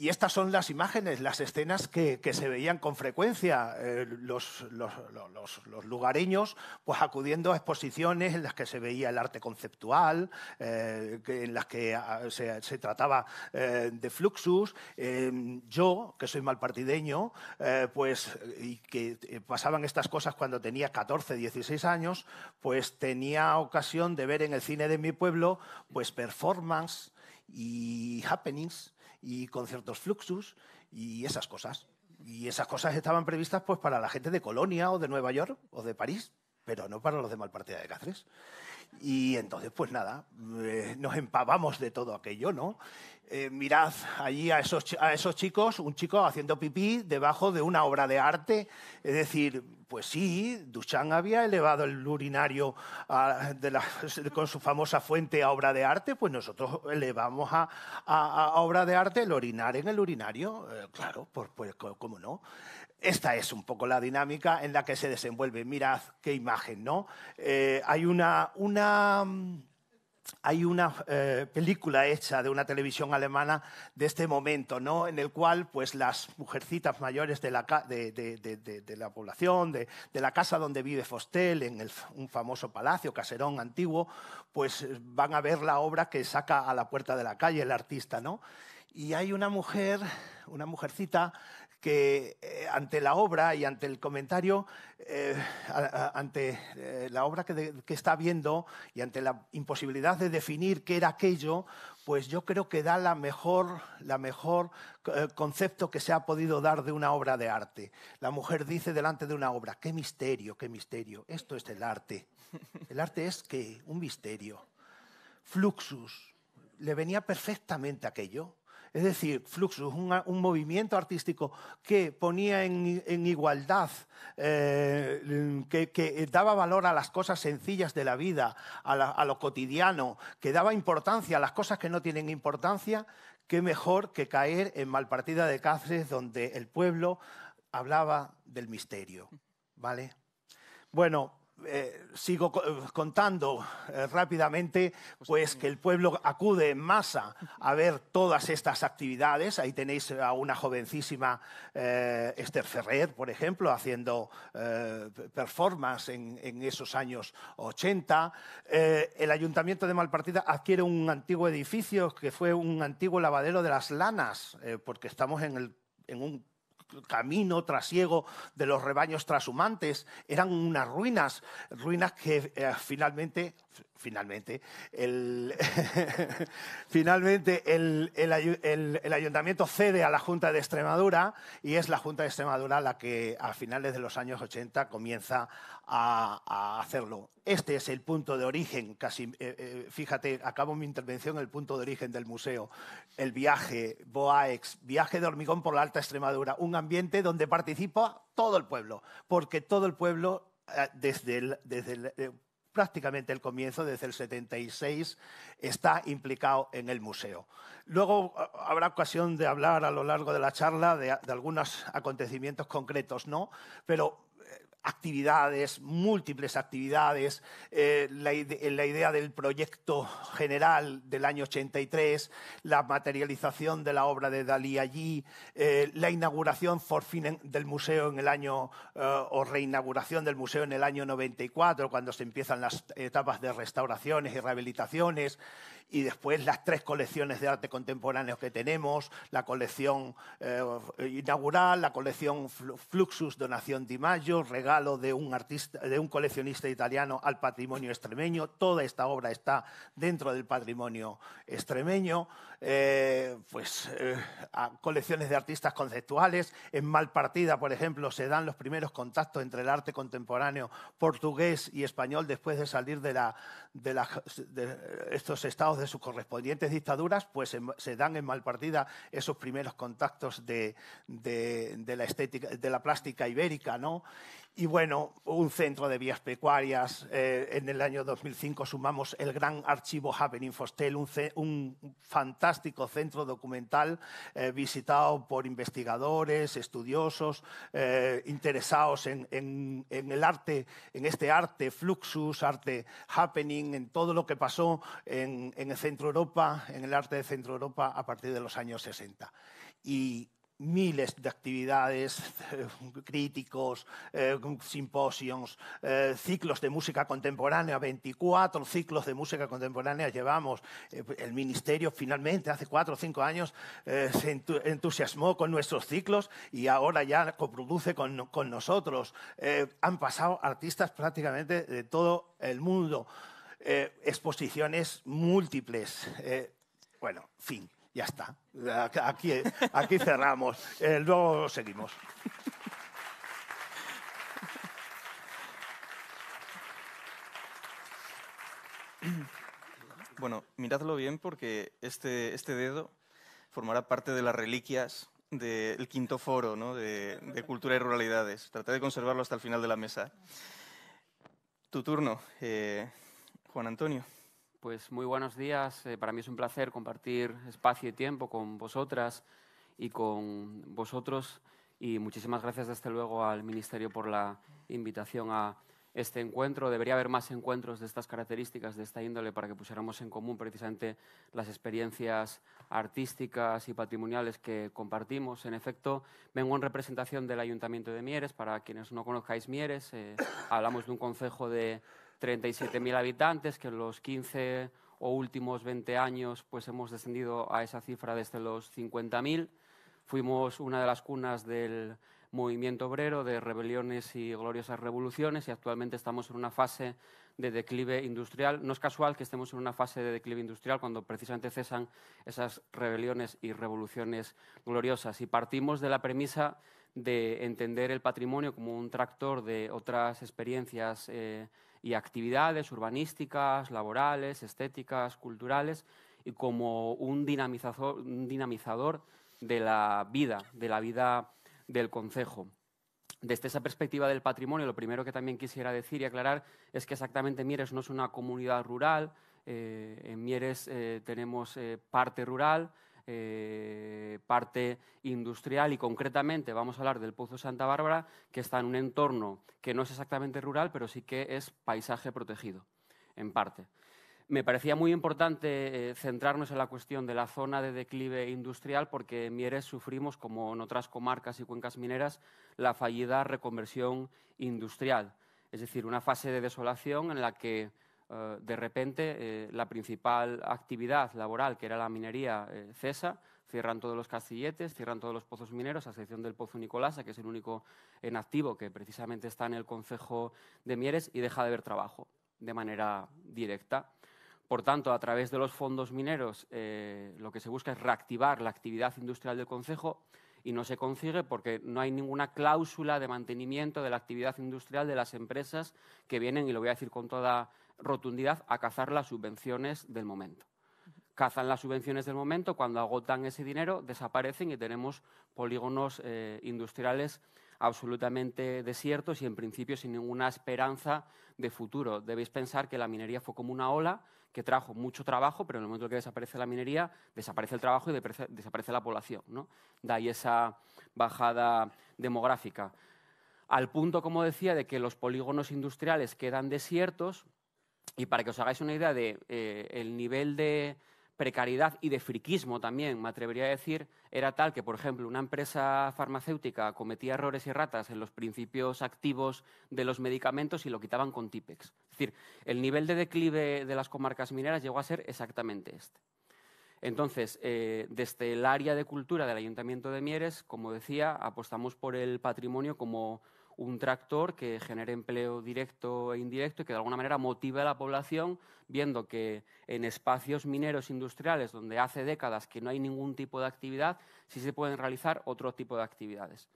Y estas son las imágenes, las escenas que, que se veían con frecuencia, eh, los, los, los, los lugareños pues acudiendo a exposiciones en las que se veía el arte conceptual, eh, que, en las que a, se, se trataba eh, de fluxus. Eh, yo, que soy malpartideño, eh, pues, y que eh, pasaban estas cosas cuando tenía catorce, dieciséis años, pues tenía ocasión de ver en el cine de mi pueblo pues performance y happenings, y conciertos fluxus y esas cosas. Y esas cosas estaban previstas pues para la gente de Colonia o de Nueva York o de París, pero no para los de Malpartida de Cáceres. Y entonces, pues nada, eh, nos empavamos de todo aquello, ¿no? Eh, mirad allí a esos, a esos chicos, un chico haciendo pipí debajo de una obra de arte. Es decir, pues sí, Duchamp había elevado el urinario a, de la, con su famosa fuente a obra de arte, pues nosotros elevamos a, a, a obra de arte el orinar en el urinario, eh, claro, pues, pues cómo no. Esta es un poco la dinámica en la que se desenvuelve. Mirad qué imagen, ¿no? Eh, hay una... una Hay una eh, película hecha de una televisión alemana de este momento, ¿no? En el cual pues, las mujercitas mayores de la, de, de, de, de la población, de, de la casa donde vive Vostell, en el, un famoso palacio, caserón antiguo, pues van a ver la obra que saca a la puerta de la calle el artista, ¿no? Y hay una mujer, una mujercita, que eh, ante la obra y ante el comentario, eh, a, a, ante eh, la obra que, de, que está viendo y ante la imposibilidad de definir qué era aquello, pues yo creo que da la mejor, la mejor eh, concepto que se ha podido dar de una obra de arte. La mujer dice delante de una obra, qué misterio, qué misterio, esto es el arte. El arte es ¿qué? Un misterio. Fluxus, le venía perfectamente aquello. Es decir, fluxus, un, un movimiento artístico que ponía en, en igualdad, eh, que, que daba valor a las cosas sencillas de la vida, a, la, a lo cotidiano, que daba importancia a las cosas que no tienen importancia, qué mejor que caer en Malpartida de Cáceres, donde el pueblo hablaba del misterio, ¿vale? Bueno... Eh, sigo contando eh, rápidamente, pues que el pueblo acude en masa a ver todas estas actividades. Ahí tenéis a una jovencísima eh, Esther Ferrer, por ejemplo, haciendo eh, performance en, en esos años ochenta. Eh, el Ayuntamiento de Malpartida adquiere un antiguo edificio que fue un antiguo lavadero de las lanas, eh, porque estamos en, el, en un... camino trasiego de los rebaños trashumantes. Eran unas ruinas, ruinas que eh, finalmente, finalmente, el, finalmente el, el, el, el ayuntamiento cede a la Junta de Extremadura y es la Junta de Extremadura la que a finales de los años ochenta comienza a, a hacerlo. Este es el punto de origen, casi, eh, eh, fíjate, acabo mi intervención en el punto de origen del museo, el viaje, BOAEX, viaje de hormigón por la Alta Extremadura, un ambiente donde participa todo el pueblo, porque todo el pueblo, eh, desde el, desde el eh, prácticamente el comienzo, desde el setenta y seis, está implicado en el museo. Luego habrá ocasión de hablar a lo largo de la charla de, de algunos acontecimientos concretos, ¿no? Pero actividades, múltiples actividades, eh, la, ide- la idea del proyecto general del año ochenta y tres, la materialización de la obra de Dalí allí, eh, la inauguración por fin en, del museo en el año, eh, o reinauguración del museo en el año noventa y cuatro, cuando se empiezan las etapas de restauraciones y rehabilitaciones, y después las tres colecciones de arte contemporáneo que tenemos, la colección eh, inaugural, la colección Fluxus, donación Di Maggio, regalo de un, artista, de un coleccionista italiano al patrimonio extremeño. Toda esta obra está dentro del patrimonio extremeño. Eh, pues, eh, a colecciones de artistas conceptuales. En Malpartida, por ejemplo, se dan los primeros contactos entre el arte contemporáneo portugués y español después de salir de, la, de, la, de estos estados de sus correspondientes dictaduras, pues se, se dan en Malpartida esos primeros contactos de, de, de, la, estética, de la plástica ibérica, ¿no? Y bueno, un centro de vías pecuarias. Eh, en el año dos mil cinco sumamos el gran archivo Havenin Fostel, un, un fantástico centro documental eh, visitado por investigadores, estudiosos, eh, interesados en, en, en el arte, en este arte Fluxus, arte Happening, en todo lo que pasó en, en el Centro Europa, en el arte de Centro Europa a partir de los años sesenta. Y miles de actividades, eh, críticos, eh, simposios, eh, ciclos de música contemporánea, veinticuatro ciclos de música contemporánea llevamos. Eh, el Ministerio finalmente hace cuatro o cinco años eh, se entu entusiasmó con nuestros ciclos y ahora ya coproduce con, con nosotros. Eh, han pasado artistas prácticamente de todo el mundo, eh, exposiciones múltiples, eh, bueno, fin. Ya está. Aquí, aquí cerramos. Eh, luego seguimos. Bueno, miradlo bien porque este, este dedo formará parte de las reliquias del quinto foro, ¿no?, de, de Cultura y Ruralidades. Traté de conservarlo hasta el final de la mesa. Tu turno, eh, Juan Antonio. Pues muy buenos días. Eh, para mí es un placer compartir espacio y tiempo con vosotras y con vosotros. Y muchísimas gracias desde luego al Ministerio por la invitación a este encuentro. Debería haber más encuentros de estas características, de esta índole, para que pusiéramos en común precisamente las experiencias artísticas y patrimoniales que compartimos. En efecto, vengo en representación del Ayuntamiento de Mieres. Para quienes no conozcáis Mieres, eh, hablamos de un concejo de treinta y siete mil habitantes, que en los quince o últimos veinte años pues hemos descendido a esa cifra desde los cincuenta mil. Fuimos una de las cunas del movimiento obrero, de rebeliones y gloriosas revoluciones, y actualmente estamos en una fase de declive industrial. No es casual que estemos en una fase de declive industrial cuando precisamente cesan esas rebeliones y revoluciones gloriosas. Y partimos de la premisa de entender el patrimonio como un tractor de otras experiencias eh, y actividades urbanísticas, laborales, estéticas, culturales, y como un dinamizador, un dinamizador de la vida, de la vida del concejo. Desde esa perspectiva del patrimonio, lo primero que también quisiera decir y aclarar es que exactamente Mieres no es una comunidad rural. Eh, en Mieres eh, tenemos eh, parte rural, Eh, parte industrial, y concretamente vamos a hablar del Pozu Santa Bárbara, que está en un entorno que no es exactamente rural, pero sí que es paisaje protegido, en parte. Me parecía muy importante eh, centrarnos en la cuestión de la zona de declive industrial, porque en Mieres sufrimos, como en otras comarcas y cuencas mineras, la fallida reconversión industrial. Es decir, una fase de desolación en la que Uh, de repente, eh, la principal actividad laboral, que era la minería, eh, cesa. Cierran todos los castilletes, cierran todos los pozos mineros, a excepción del Pozo Nicolasa, que es el único en activo, que precisamente está en el concejo de Mieres, y deja de haber trabajo de manera directa. Por tanto, a través de los fondos mineros, eh, lo que se busca es reactivar la actividad industrial del concejo, y no se consigue porque no hay ninguna cláusula de mantenimiento de la actividad industrial de las empresas que vienen, y lo voy a decir con toda rotundidad, a cazar las subvenciones del momento. Cazan las subvenciones del momento, cuando agotan ese dinero desaparecen y tenemos polígonos eh, industriales absolutamente desiertos y en principio sin ninguna esperanza de futuro. Debéis pensar que la minería fue como una ola que trajo mucho trabajo, pero en el momento que desaparece la minería, desaparece el trabajo y desaparece, desaparece la población, ¿no? De ahí esa bajada demográfica. Al punto, como decía, de que los polígonos industriales quedan desiertos, y para que os hagáis una idea del de, eh, nivel de precariedad y de friquismo también, me atrevería a decir, era tal que, por ejemplo, una empresa farmacéutica cometía errores y ratas en los principios activos de los medicamentos y lo quitaban con Típex. Es decir, el nivel de declive de las comarcas mineras llegó a ser exactamente este. Entonces, eh, desde el área de cultura del Ayuntamiento de Mieres, como decía, apostamos por el patrimonio como un tractor que genere empleo directo e indirecto y que de alguna manera motive a la población, viendo que en espacios mineros industriales donde hace décadas que no hay ningún tipo de actividad, sí se pueden realizar otro tipo de actividades.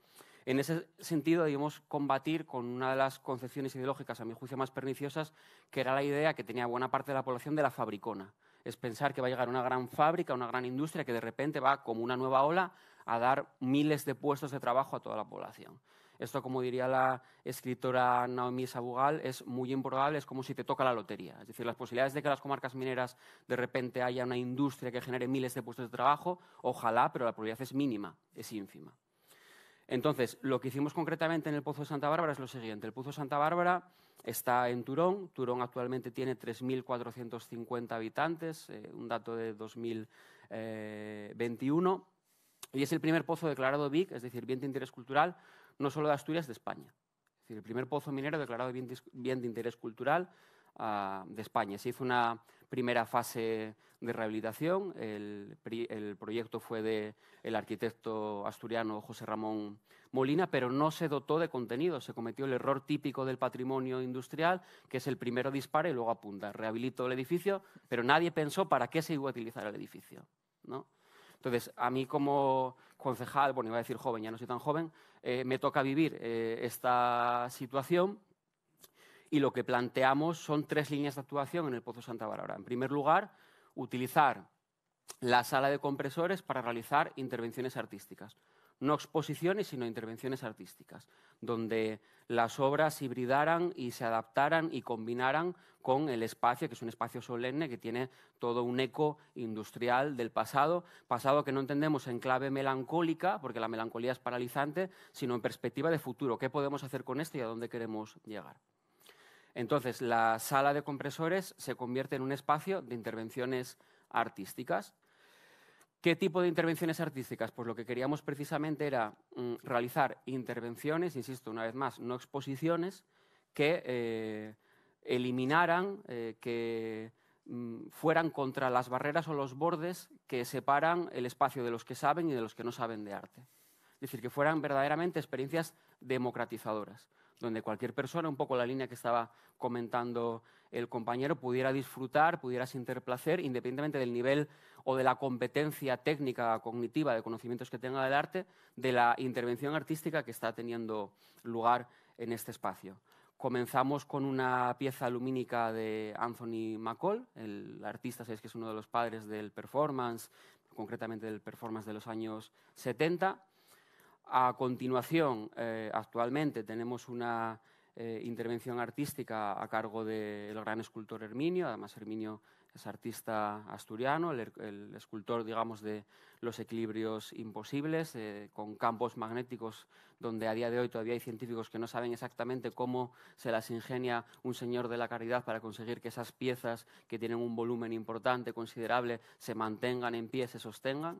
En ese sentido debemos combatir con una de las concepciones ideológicas, a mi juicio, más perniciosas, que era la idea que tenía buena parte de la población de la fabricona. Es pensar que va a llegar una gran fábrica, una gran industria que de repente va como una nueva ola a dar miles de puestos de trabajo a toda la población. Esto, como diría la escritora Naomi Sabugal, es muy improbable, es como si te toca la lotería. Es decir, las posibilidades de que las comarcas mineras de repente haya una industria que genere miles de puestos de trabajo, ojalá, pero la probabilidad es mínima, es ínfima. Entonces, lo que hicimos concretamente en el Pozu Santa Bárbara es lo siguiente. El Pozu Santa Bárbara está en Turón. Turón actualmente tiene tres mil cuatrocientos cincuenta habitantes, eh, un dato de dos mil veintiuno. Y es el primer pozo declarado B I C, es decir, bien de interés cultural, no solo de Asturias, de España. Es decir, el primer pozo minero declarado bien de, bien de interés cultural uh, de España. Se hizo una primera fase de rehabilitación. El, el proyecto fue del arquitecto asturiano José Ramón Molina, pero no se dotó de contenido. Se cometió el error típico del patrimonio industrial, que es el primero dispara y luego apunta. Rehabilitó el edificio, pero nadie pensó para qué se iba a utilizar el edificio, ¿no? Entonces, a mí como concejal, bueno, iba a decir joven, ya no soy tan joven, eh, me toca vivir eh, esta situación y lo que planteamos son tres líneas de actuación en el Pozu Santa Bárbara. En primer lugar, utilizar la sala de compresores para realizar intervenciones artísticas. No exposiciones, sino intervenciones artísticas, donde las obras hibridaran y se adaptaran y combinaran con el espacio, que es un espacio solemne, que tiene todo un eco industrial del pasado, pasado que no entendemos en clave melancólica, porque la melancolía es paralizante, sino en perspectiva de futuro. ¿Qué podemos hacer con esto y a dónde queremos llegar? Entonces, la sala de compresores se convierte en un espacio de intervenciones artísticas. ¿Qué tipo de intervenciones artísticas? Pues lo que queríamos precisamente era mm, realizar intervenciones, insisto, una vez más, no exposiciones, que eh, eliminaran, eh, que mm, fueran contra las barreras o los bordes que separan el espacio de los que saben y de los que no saben de arte. Es decir, que fueran verdaderamente experiencias democratizadoras, donde cualquier persona, un poco la línea que estaba comentando el compañero, pudiera disfrutar, pudiera sentir placer, independientemente del nivel o de la competencia técnica, cognitiva, de conocimientos que tenga del arte, de la intervención artística que está teniendo lugar en este espacio. Comenzamos con una pieza lumínica de Anthony McCall, el artista, sabéis que es uno de los padres del performance, concretamente del performance de los años setenta. A continuación, eh, actualmente tenemos una eh, intervención artística a cargo del gran escultor Herminio. Además, Herminio es artista asturiano, el, el escultor, digamos, de los equilibrios imposibles, eh, con campos magnéticos donde a día de hoy todavía hay científicos que no saben exactamente cómo se las ingenia un señor de la caridad para conseguir que esas piezas que tienen un volumen importante, considerable, se mantengan en pie, se sostengan.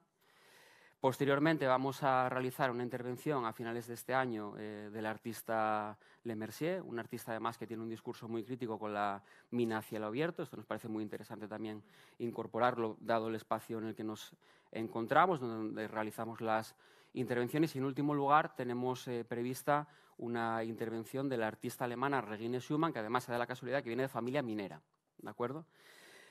Posteriormente vamos a realizar una intervención a finales de este año eh, del artista Le Mercier, un artista además que tiene un discurso muy crítico con la mina a cielo abierto. Esto nos parece muy interesante también incorporarlo, dado el espacio en el que nos encontramos, donde realizamos las intervenciones. Y en último lugar tenemos eh, prevista una intervención de la artista alemana Regine Schumann, que además se da la casualidad que viene de familia minera, ¿de acuerdo?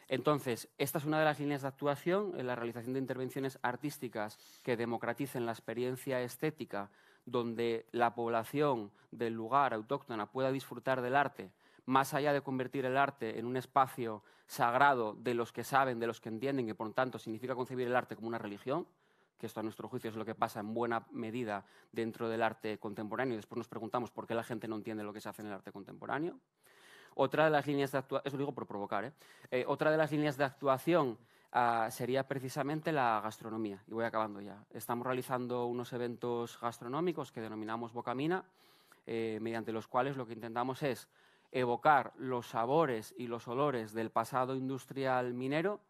Entonces, esta es una de las líneas de actuación, en la realización de intervenciones artísticas que democraticen la experiencia estética, donde la población del lugar autóctona pueda disfrutar del arte, más allá de convertir el arte en un espacio sagrado de los que saben, de los que entienden, que por tanto significa concebir el arte como una religión, que esto a nuestro juicio es lo que pasa en buena medida dentro del arte contemporáneo, y después nos preguntamos por qué la gente no entiende lo que se hace en el arte contemporáneo. Otra de las líneas de actuación, eso lo digo por provocar, ¿eh? Eh, otra de las líneas de actuación uh, sería precisamente la gastronomía, y voy acabando ya. Estamos realizando unos eventos gastronómicos que denominamos Bocamina, eh, mediante los cuales lo que intentamos es evocar los sabores y los olores del pasado industrial minero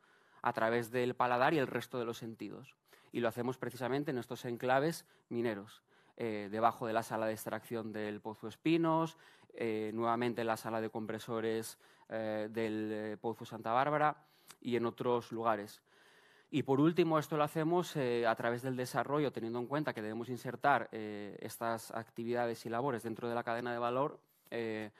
a través del paladar y el resto de los sentidos. Y lo hacemos precisamente en estos enclaves mineros, eh, debajo de la sala de extracción del Pozo Espinos, eh, nuevamente en la sala de compresores eh, del Pozu Santa Bárbara y en otros lugares. Y por último, esto lo hacemos eh, a través del desarrollo, teniendo en cuenta que debemos insertar eh, estas actividades y labores dentro de la cadena de valor, eh,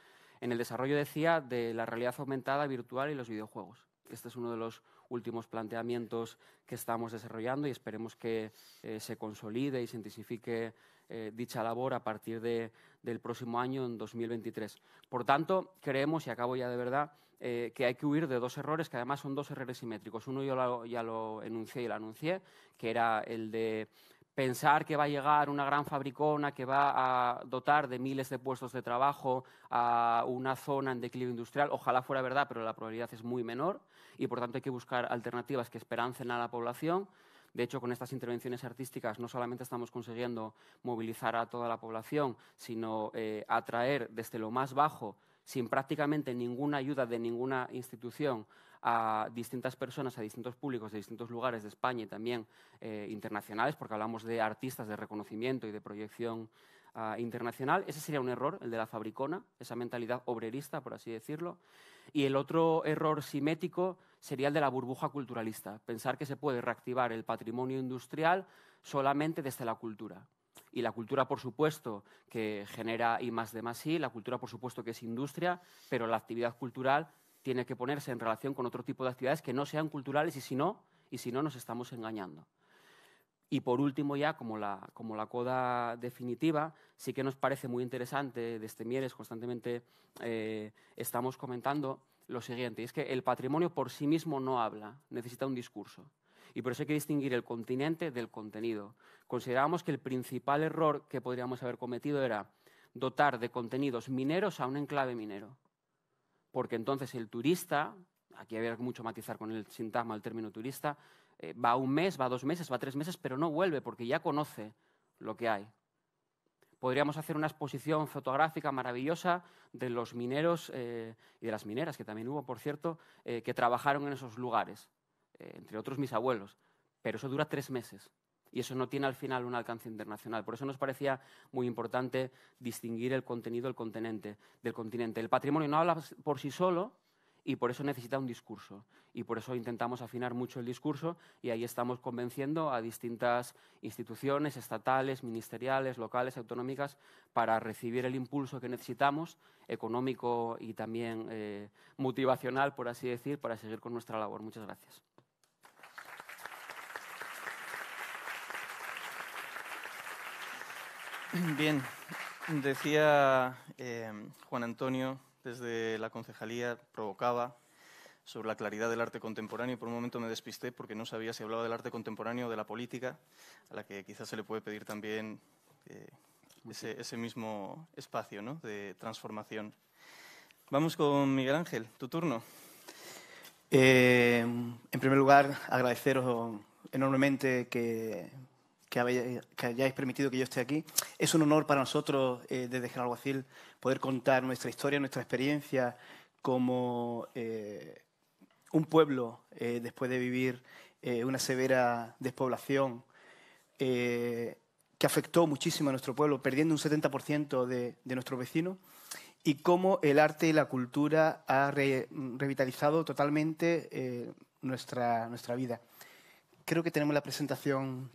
en el desarrollo, decía, de la realidad aumentada, virtual y los videojuegos. Este es uno de los últimos planteamientos que estamos desarrollando y esperemos que eh, se consolide y se intensifique eh, dicha labor a partir de, del próximo año, en dos mil veintitrés. Por tanto, creemos, y acabo ya de verdad, eh, que hay que huir de dos errores, que además son dos errores simétricos. Uno yo lo, ya lo enuncié y lo anuncié, que era el de pensar que va a llegar una gran fabricona que va a dotar de miles de puestos de trabajo a una zona en declive industrial. Ojalá fuera verdad, pero la probabilidad es muy menor y, por tanto, hay que buscar alternativas que esperancen a la población. De hecho, con estas intervenciones artísticas no solamente estamos consiguiendo movilizar a toda la población, sino eh, atraer desde lo más bajo, sin prácticamente ninguna ayuda de ninguna institución, a distintas personas, a distintos públicos de distintos lugares de España y también eh, internacionales, porque hablamos de artistas de reconocimiento y de proyección eh, internacional. Ese sería un error, el de la fabricona, esa mentalidad obrerista, por así decirlo. Y el otro error simétrico sería el de la burbuja culturalista, pensar que se puede reactivar el patrimonio industrial solamente desde la cultura. Y la cultura, por supuesto, que genera I más D más I, la cultura, por supuesto, que es industria, pero la actividad cultural tiene que ponerse en relación con otro tipo de actividades que no sean culturales, y si no, y si no nos estamos engañando. Y por último, ya como la, como la coda definitiva, sí que nos parece muy interesante, desde Mieres constantemente eh, estamos comentando lo siguiente, y es que el patrimonio por sí mismo no habla, necesita un discurso. Y por eso hay que distinguir el continente del contenido. Considerábamos que el principal error que podríamos haber cometido era dotar de contenidos mineros a un enclave minero. Porque entonces el turista, aquí había mucho matizar con el sintagma, el término turista, eh, va un mes, va dos meses, va tres meses, pero no vuelve porque ya conoce lo que hay. Podríamos hacer una exposición fotográfica maravillosa de los mineros eh, y de las mineras, que también hubo, por cierto, eh, que trabajaron en esos lugares. Entre otros mis abuelos, pero eso dura tres meses y eso no tiene al final un alcance internacional. Por eso nos parecía muy importante distinguir el contenido del continente. Del continente. El patrimonio no habla por sí solo y por eso necesita un discurso. Y por eso intentamos afinar mucho el discurso y ahí estamos convenciendo a distintas instituciones estatales, ministeriales, locales, autonómicas, para recibir el impulso que necesitamos, económico y también eh, motivacional, por así decir, para seguir con nuestra labor. Muchas gracias. Bien, decía eh, Juan Antonio, desde la concejalía, provocaba sobre la claridad del arte contemporáneo y por un momento me despisté porque no sabía si hablaba del arte contemporáneo o de la política, a la que quizás se le puede pedir también eh, ese, ese mismo espacio, ¿no?, de transformación. Vamos con Miguel Ángel, tu turno. Eh, en primer lugar, agradeceros enormemente que... que hayáis permitido que yo esté aquí. Es un honor para nosotros, eh, desde Genalguacil, poder contar nuestra historia, nuestra experiencia como eh, un pueblo, eh, después de vivir eh, una severa despoblación eh, que afectó muchísimo a nuestro pueblo, perdiendo un setenta por ciento de, de nuestros vecinos, y cómo el arte y la cultura ha re, revitalizado totalmente eh, nuestra, nuestra vida. Creo que tenemos la presentación...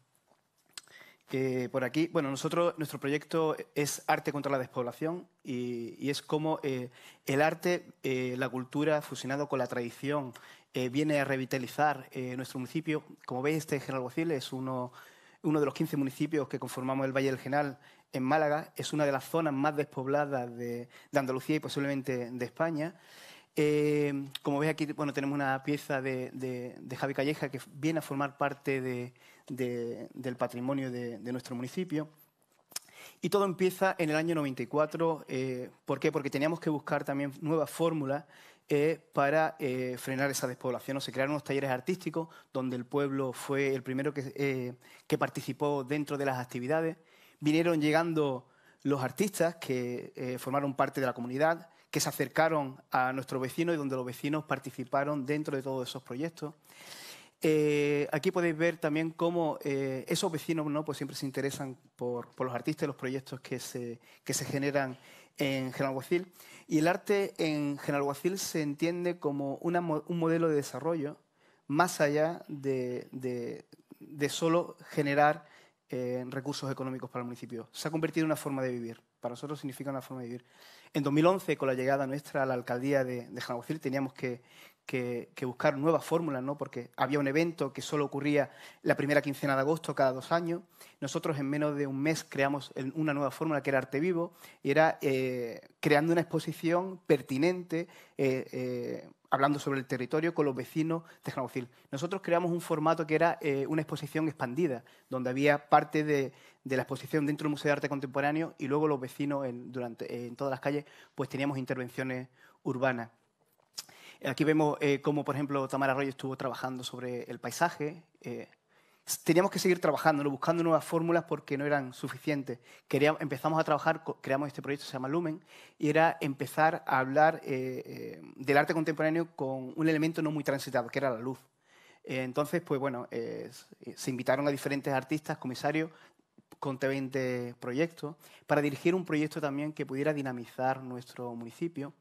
Eh, por aquí, bueno, nosotros, nuestro proyecto es Arte contra la Despoblación y, y es como eh, el arte, eh, la cultura fusionado con la tradición eh, viene a revitalizar eh, nuestro municipio. Como veis, este Genalguacil es uno, uno de los quince municipios que conformamos el Valle del Genal en Málaga. Es una de las zonas más despobladas de, de Andalucía y posiblemente de España. Eh, como veis aquí, bueno, tenemos una pieza de, de, de Javi Calleja que viene a formar parte de... de, del patrimonio de, de nuestro municipio. Y todo empieza en el año noventa y cuatro. Eh, ¿Por qué? Porque teníamos que buscar también nuevas fórmulas eh, para eh, frenar esa despoblación. O se crearon unos talleres artísticos donde el pueblo fue el primero que, eh, que participó dentro de las actividades. Vinieron llegando los artistas que eh, formaron parte de la comunidad, que se acercaron a nuestros vecinos y donde los vecinos participaron dentro de todos esos proyectos. Eh, aquí podéis ver también cómo eh, esos vecinos, ¿no?, pues siempre se interesan por, por los artistas y los proyectos que se, que se generan en Genalguacil. Y el arte en Genalguacil se entiende como una, un modelo de desarrollo más allá de, de, de solo generar eh, recursos económicos para el municipio. Se ha convertido en una forma de vivir. Para nosotros significa una forma de vivir. En dos mil once, con la llegada nuestra a la alcaldía de, de Genalguacil, teníamos que, que, que buscar nuevas fórmulas, ¿no?, porque había un evento que solo ocurría la primera quincena de agosto cada dos años. Nosotros en menos de un mes creamos una nueva fórmula que era Arte Vivo, y era eh, creando una exposición pertinente, eh, eh, hablando sobre el territorio con los vecinos de Genalguacil. Nosotros creamos un formato que era eh, una exposición expandida, donde había parte de, de la exposición dentro del Museo de Arte Contemporáneo y luego los vecinos en, durante, en todas las calles pues teníamos intervenciones urbanas. Aquí vemos eh, cómo, por ejemplo, Tamara Arroyo estuvo trabajando sobre el paisaje. Eh, teníamos que seguir trabajándolo, buscando nuevas fórmulas porque no eran suficientes. Queríamos, empezamos a trabajar, creamos este proyecto, se llama Lumen, y era empezar a hablar eh, eh, del arte contemporáneo con un elemento no muy transitado, que era la luz. Eh, entonces, pues bueno, eh, se invitaron a diferentes artistas, comisarios, conté veinte proyectos, para dirigir un proyecto también que pudiera dinamizar nuestro municipio,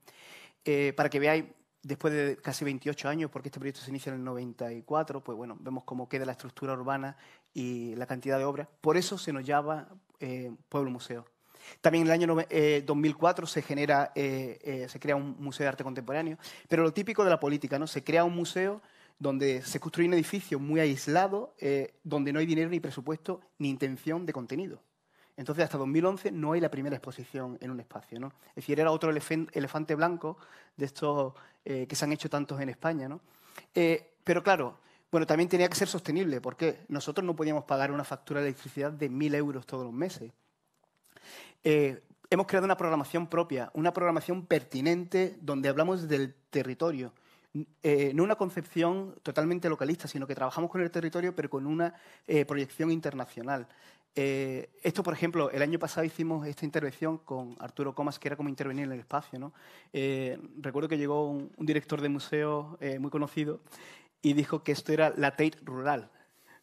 eh, para que veáis, después de casi veintiocho años, porque este proyecto se inicia en el noventa y cuatro, pues bueno, vemos cómo queda la estructura urbana y la cantidad de obras. Por eso se nos llama eh, Pueblo Museo. También en el año eh, dos mil cuatro se, genera, eh, eh, se crea un museo de arte contemporáneo, pero lo típico de la política, ¿no? Se crea un museo donde se construye un edificio muy aislado, eh, donde no hay dinero ni presupuesto ni intención de contenido. Entonces, hasta dos mil once no hay la primera exposición en un espacio, ¿no? Es decir, era otro elef elefante blanco de estos eh, que se han hecho tantos en España, ¿no? Eh, pero claro, bueno, también tenía que ser sostenible, porque nosotros no podíamos pagar una factura de electricidad de mil euros todos los meses. Eh, hemos creado una programación propia, una programación pertinente donde hablamos del territorio. Eh, no una concepción totalmente localista, sino que trabajamos con el territorio, pero con una eh, proyección internacional. Eh, esto, por ejemplo, el año pasado hicimos esta intervención con Arturo Comas, que era como intervenir en el espacio, ¿no? Eh, recuerdo que llegó un, un director de museo eh, muy conocido y dijo que esto era la Tate rural,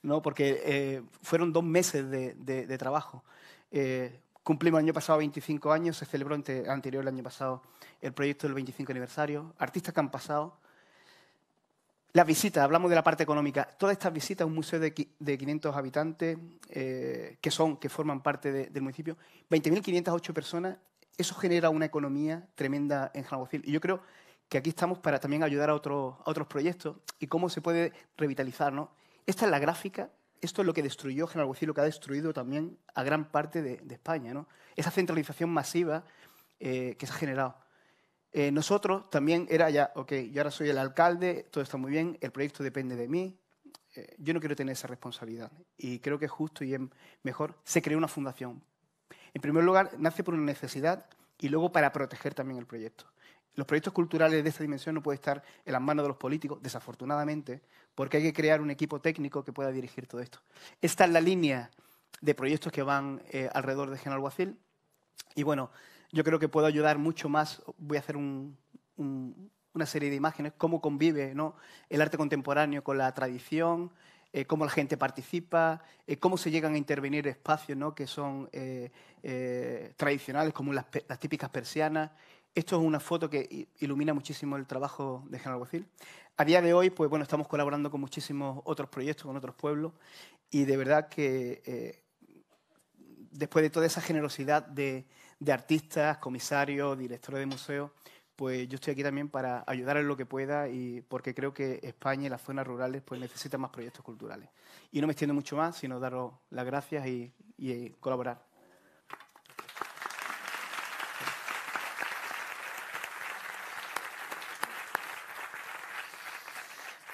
¿no? Porque eh, fueron dos meses de, de, de trabajo. Eh, Cumplimos el año pasado veinticinco años, se celebró ante, anterior el año pasado el proyecto del veinticinco aniversario, artistas que han pasado. Las visitas, hablamos de la parte económica. Todas estas visitas a un museo de, de quinientos habitantes eh, que, son, que forman parte de, del municipio, veinte mil quinientas ocho personas, eso genera una economía tremenda en Genalguacil. Y yo creo que aquí estamos para también ayudar a, otro, a otros proyectos y cómo se puede revitalizar, ¿no? Esta es la gráfica, esto es lo que destruyó Genalguacil, lo que ha destruido también a gran parte de, de España, ¿no? Esa centralización masiva eh, que se ha generado. Eh, nosotros también era ya, ok, yo ahora soy el alcalde, todo está muy bien, el proyecto depende de mí, eh, yo no quiero tener esa responsabilidad y creo que es justo y es mejor. Se creó una fundación. En primer lugar, nace por una necesidad y luego para proteger también el proyecto. Los proyectos culturales de esta dimensión no pueden estar en las manos de los políticos, desafortunadamente, porque hay que crear un equipo técnico que pueda dirigir todo esto. Esta es la línea de proyectos que van eh, alrededor de Genalguacil y bueno, yo creo que puedo ayudar mucho más. Voy a hacer un, un, una serie de imágenes, cómo convive, ¿no?, el arte contemporáneo con la tradición, eh, cómo la gente participa, eh, cómo se llegan a intervenir espacios, ¿no?, que son eh, eh, tradicionales, como las, las típicas persianas. Esto es una foto que ilumina muchísimo el trabajo de Genalguacil. A día de hoy, pues bueno, estamos colaborando con muchísimos otros proyectos, con otros pueblos, y de verdad que eh, después de toda esa generosidad de... de artistas, comisarios, directores de museos, pues yo estoy aquí también para ayudar en lo que pueda y porque creo que España y las zonas rurales pues necesitan más proyectos culturales. Y no me extiendo mucho más, sino daros las gracias y, y colaborar.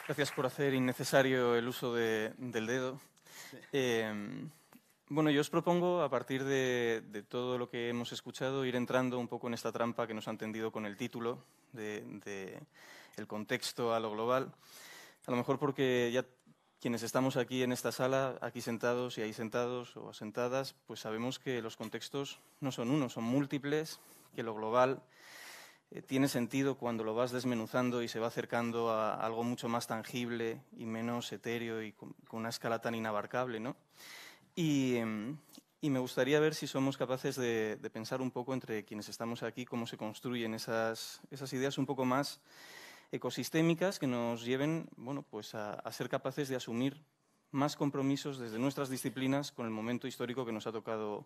Gracias por hacer innecesario el uso de, del dedo. Eh, bueno, yo os propongo, a partir de, de todo lo que hemos escuchado, ir entrando un poco en esta trampa que nos han tendido con el título, de, de el contexto a lo global. A lo mejor porque ya quienes estamos aquí en esta sala, aquí sentados y ahí sentados o sentadas, pues sabemos que los contextos no son uno, son múltiples, que lo global eh, tiene sentido cuando lo vas desmenuzando y se va acercando a algo mucho más tangible y menos etéreo y con, con una escala tan inabarcable, ¿no? Y, y me gustaría ver si somos capaces de, de pensar un poco entre quienes estamos aquí cómo se construyen esas, esas ideas un poco más ecosistémicas que nos lleven, bueno, pues a, a ser capaces de asumir más compromisos desde nuestras disciplinas con el momento histórico que nos ha tocado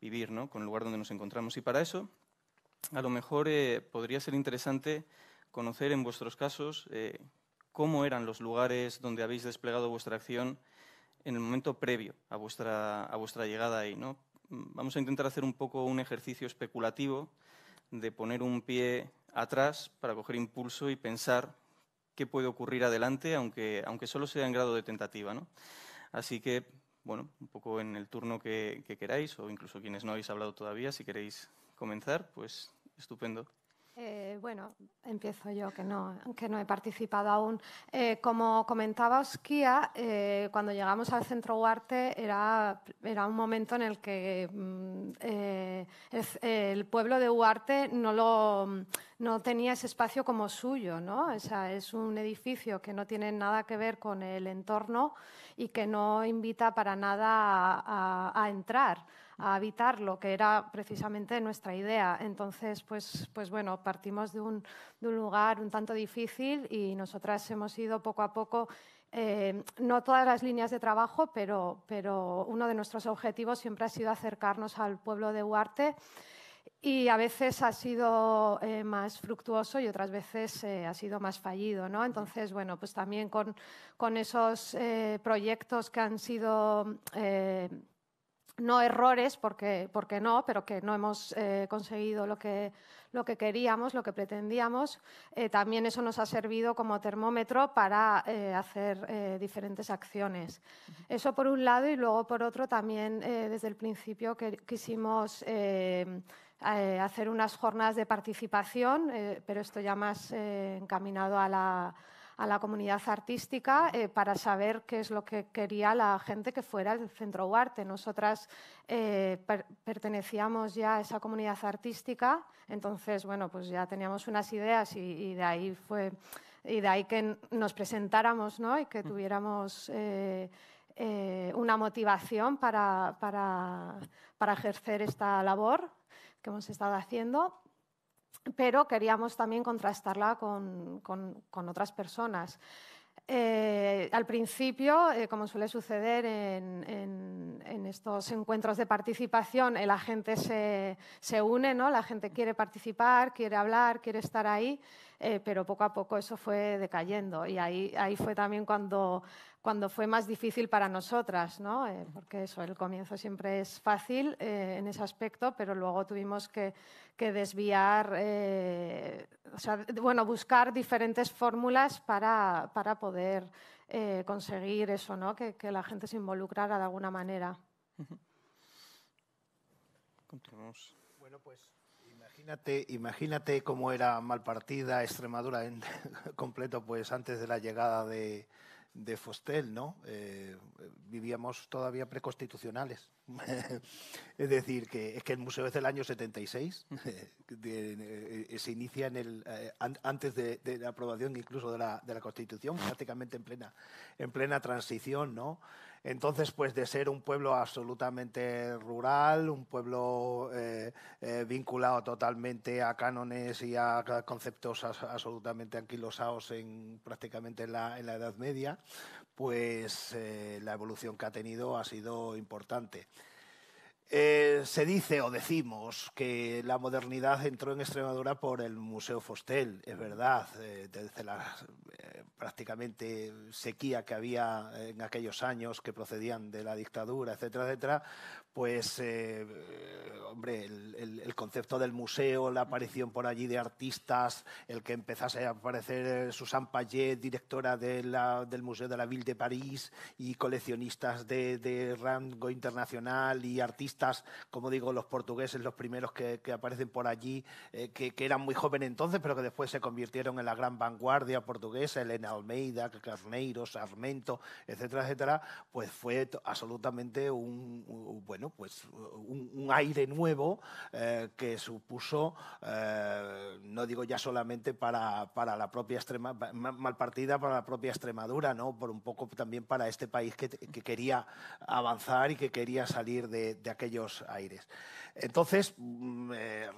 vivir, ¿no? Con el lugar donde nos encontramos. Y para eso, a lo mejor eh, podría ser interesante conocer en vuestros casos eh, cómo eran los lugares donde habéis desplegado vuestra acción en el momento previo a vuestra, a vuestra llegada ahí, ¿no? Vamos a intentar hacer un poco un ejercicio especulativo de poner un pie atrás para coger impulso y pensar qué puede ocurrir adelante, aunque, aunque solo sea en grado de tentativa, ¿no? Así que, bueno, un poco en el turno que, que queráis, o incluso quienes no habéis hablado todavía, si queréis comenzar, pues estupendo. Eh, bueno, empiezo yo, que no, que no he participado aún. Eh, como comentaba Oskia, eh, cuando llegamos al Centro Huarte era, era un momento en el que eh, el, el pueblo de Huarte no, lo, no tenía ese espacio como suyo, ¿no? O sea, es un edificio que no tiene nada que ver con el entorno y que no invita para nada a, a, a entrar, a habitar, lo que era precisamente nuestra idea. Entonces, pues, pues bueno, partimos de un, de un lugar un tanto difícil y nosotras hemos ido poco a poco, eh, no todas las líneas de trabajo, pero, pero uno de nuestros objetivos siempre ha sido acercarnos al pueblo de Huarte. Y a veces ha sido eh, más fructuoso y otras veces eh, ha sido más fallido, ¿no? Entonces, bueno, pues también con, con esos eh, proyectos que han sido... Eh, no errores, porque, porque no, pero que no hemos eh, conseguido lo que, lo que queríamos, lo que pretendíamos. Eh, también eso nos ha servido como termómetro para eh, hacer eh, diferentes acciones. Eso por un lado, y luego por otro también eh, desde el principio que quisimos eh, hacer unas jornadas de participación, eh, pero esto ya más eh, encaminado a la... a la comunidad artística eh, para saber qué es lo que quería la gente que fuera del Centro Huarte. Nosotras eh, per pertenecíamos ya a esa comunidad artística, entonces, bueno, pues ya teníamos unas ideas y, y de ahí fue, y de ahí que nos presentáramos, ¿no? Y que tuviéramos eh, eh, una motivación para, para, para ejercer esta labor que hemos estado haciendo. Pero queríamos también contrastarla con, con, con otras personas. Eh, al principio, eh, como suele suceder en, en, en estos encuentros de participación, eh, la gente se, se une, ¿no? La gente quiere participar, quiere hablar, quiere estar ahí, eh, pero poco a poco eso fue decayendo. Y ahí, ahí fue también cuando, cuando fue más difícil para nosotras, ¿no? Eh, porque eso, el comienzo siempre es fácil eh, en ese aspecto, pero luego tuvimos que, que desviar, eh, o sea, bueno, buscar diferentes fórmulas para, para poder poder eh, conseguir eso, ¿no? Que, que la gente se involucrara de alguna manera. Continuamos. Bueno, pues imagínate, imagínate cómo era Malpartida, Extremadura en completo, pues antes de la llegada de, de Vostell, ¿no? Eh, vivíamos todavía preconstitucionales. Es decir, que, es que el museo es del año setenta y seis, eh, de, eh, se inicia en el, eh, an, antes de, de la aprobación incluso de la, de la Constitución, prácticamente en plena, en plena transición, ¿no? Entonces, pues de ser un pueblo absolutamente rural, un pueblo eh, eh, vinculado totalmente a cánones y a conceptos as, absolutamente anquilosados en, prácticamente en la, en la Edad Media, pues eh, la evolución que ha tenido ha sido importante. Eh, se dice o decimos que la modernidad entró en Extremadura por el Museo Vostell, es verdad, eh, desde la eh, prácticamente sequía que había en aquellos años que procedían de la dictadura, etcétera, etcétera, pues, eh, hombre, el, el, el concepto del museo, la aparición por allí de artistas, el que empezase a aparecer Susan Payet, directora de la, del Museo de la Ville de París, y coleccionistas de, de rango internacional y artistas, como digo, los portugueses, los primeros que, que aparecen por allí, eh, que, que eran muy jóvenes entonces, pero que después se convirtieron en la gran vanguardia portuguesa, Elena Almeida, Carneiro, Sarmento, etcétera, etcétera, pues fue absolutamente un, un, bueno, pues un, un aire nuevo eh, que supuso, eh, no digo ya solamente para, para la propia Extremadura, Malpartida, para la propia Extremadura, ¿no? Por un poco también para este país que, que quería avanzar y que quería salir de, de aquellos aires. Entonces,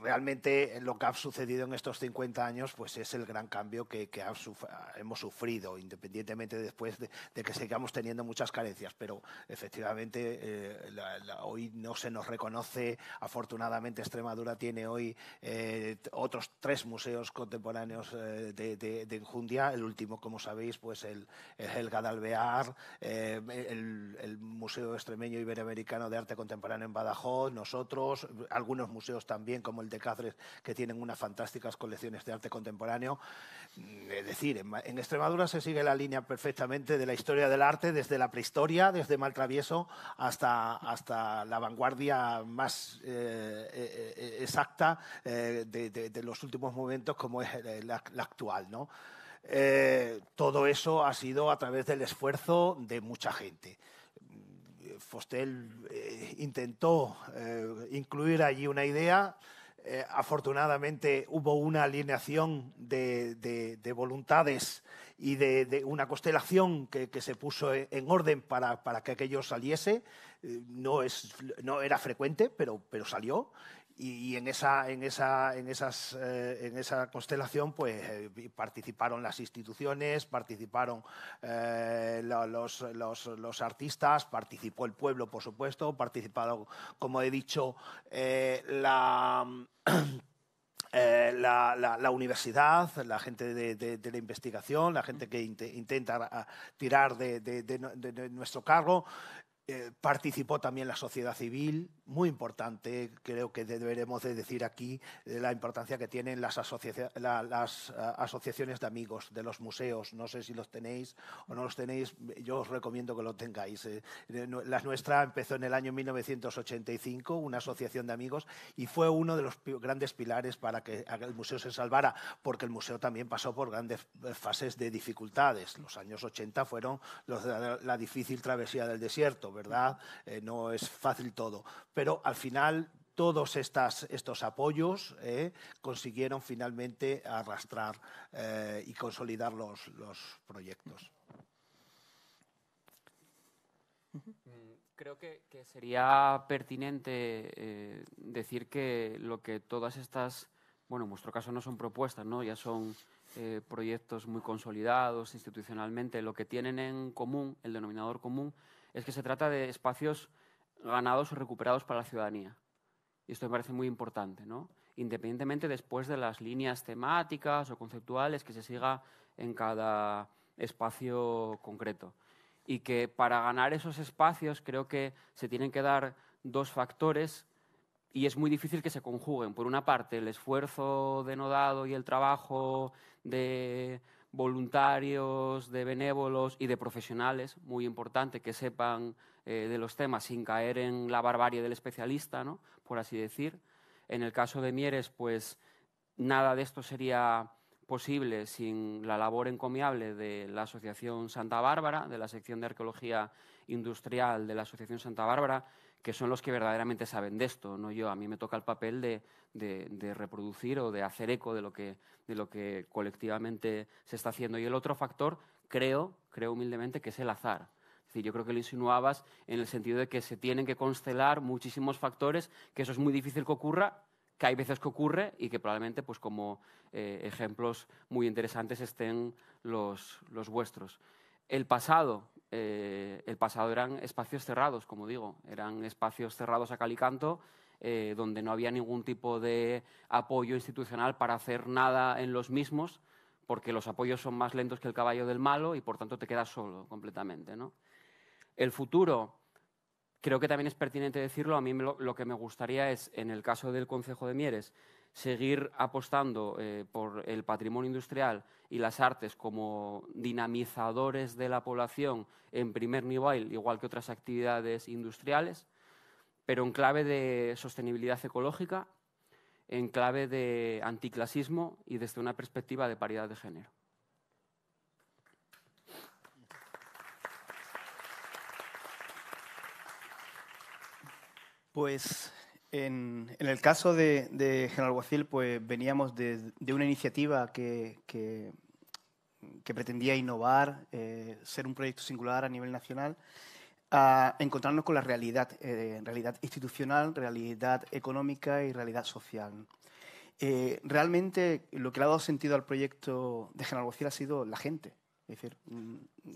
realmente lo que ha sucedido en estos cincuenta años pues es el gran cambio que, que ha suf- hemos sufrido, independientemente después de, de que sigamos teniendo muchas carencias, pero efectivamente eh, la, la, hoy no se nos reconoce, afortunadamente Extremadura tiene hoy eh, otros tres museos contemporáneos eh, de, de, de enjundia, el último, como sabéis, pues el, el Helga de Alvear, eh, el, el Museo Extremeño Iberoamericano de Arte Contemporáneo en Badajoz, nosotros, algunos museos también, como el de Cáceres, que tienen unas fantásticas colecciones de arte contemporáneo. Es decir, en, en Extremadura se sigue la línea perfectamente de la historia del arte, desde la prehistoria, desde Maltravieso, hasta, hasta la vanguardia más eh, exacta eh, de, de, de los últimos momentos, como es la, la actual, ¿no? Eh, todo eso ha sido a través del esfuerzo de mucha gente. Vostell eh, intentó eh, incluir allí una idea. Eh, afortunadamente hubo una alineación de, de, de voluntades y de, de una constelación que, que se puso en orden para, para que aquello saliese. Eh, no, es, no era frecuente, pero, pero salió. Y en esa, en esa, en esas, eh, en esa constelación pues, eh, participaron las instituciones, participaron eh, los, los, los artistas, participó el pueblo, por supuesto, participaron, como he dicho, eh, la... Eh, la, la, la universidad, la gente de, de, de la investigación, la gente que in intenta tirar de, de, de, de nuestro cargo. Eh, participó también la sociedad civil, muy importante, creo que deberemos de decir aquí eh, la importancia que tienen las, asocia la, las a, asociaciones de amigos de los museos. No sé si los tenéis o no los tenéis, yo os recomiendo que lo tengáis. Eh, la nuestra empezó en el año mil novecientos ochenta y cinco, una asociación de amigos, y fue uno de los grandes pilares para que el museo se salvara, porque el museo también pasó por grandes fases de dificultades. Los años ochenta fueron los de la, la difícil travesía del desierto, ¿verdad? Eh, no es fácil todo, pero al final todos estas, estos apoyos eh, consiguieron finalmente arrastrar eh, y consolidar los, los proyectos. Creo que, que sería pertinente eh, decir que lo que todas estas, bueno, en nuestro caso no son propuestas, ¿no? Ya son eh, proyectos muy consolidados institucionalmente. Lo que tienen en común, el denominador común, es que se trata de espacios ganados o recuperados para la ciudadanía. Y esto me parece muy importante, ¿no? Independientemente después de las líneas temáticas o conceptuales que se siga en cada espacio concreto. Y que para ganar esos espacios creo que se tienen que dar dos factores y es muy difícil que se conjuguen. Por una parte, el esfuerzo denodado y el trabajo de voluntarios, de benévolos y de profesionales, muy importante, que sepan eh, de los temas sin caer en la barbarie del especialista, ¿no? Por así decir. En el caso de Mieres, pues nada de esto sería posible sin la labor encomiable de la Asociación Santa Bárbara, de la sección de Arqueología Industrial de la Asociación Santa Bárbara, que son los que verdaderamente saben de esto, no yo. A mí me toca el papel de, de, de reproducir o de hacer eco de lo, que, de lo que colectivamente se está haciendo. Y el otro factor, creo, creo humildemente, que es el azar. Es decir, yo creo que lo insinuabas en el sentido de que se tienen que constelar muchísimos factores, que eso es muy difícil que ocurra, que hay veces que ocurre y que probablemente, pues como eh, ejemplos muy interesantes, estén los, los vuestros. El pasado eh, el pasado eran espacios cerrados, como digo, eran espacios cerrados a cal y canto, eh, donde no había ningún tipo de apoyo institucional para hacer nada en los mismos, porque los apoyos son más lentos que el caballo del malo y, por tanto, te quedas solo completamente, ¿no? El futuro, creo que también es pertinente decirlo, a mí lo, lo que me gustaría es, en el caso del Concejo de Mieres, seguir apostando eh, por el patrimonio industrial y las artes como dinamizadores de la población en primer nivel, igual que otras actividades industriales, pero en clave de sostenibilidad ecológica, en clave de anticlasismo y desde una perspectiva de paridad de género. Pues en, en el caso de, de Genalguacil, pues veníamos de, de una iniciativa que, que, que pretendía innovar, eh, ser un proyecto singular a nivel nacional, a encontrarnos con la realidad, eh, realidad institucional, realidad económica y realidad social. Eh, realmente lo que le ha dado sentido al proyecto de Genalguacil ha sido la gente. Es decir,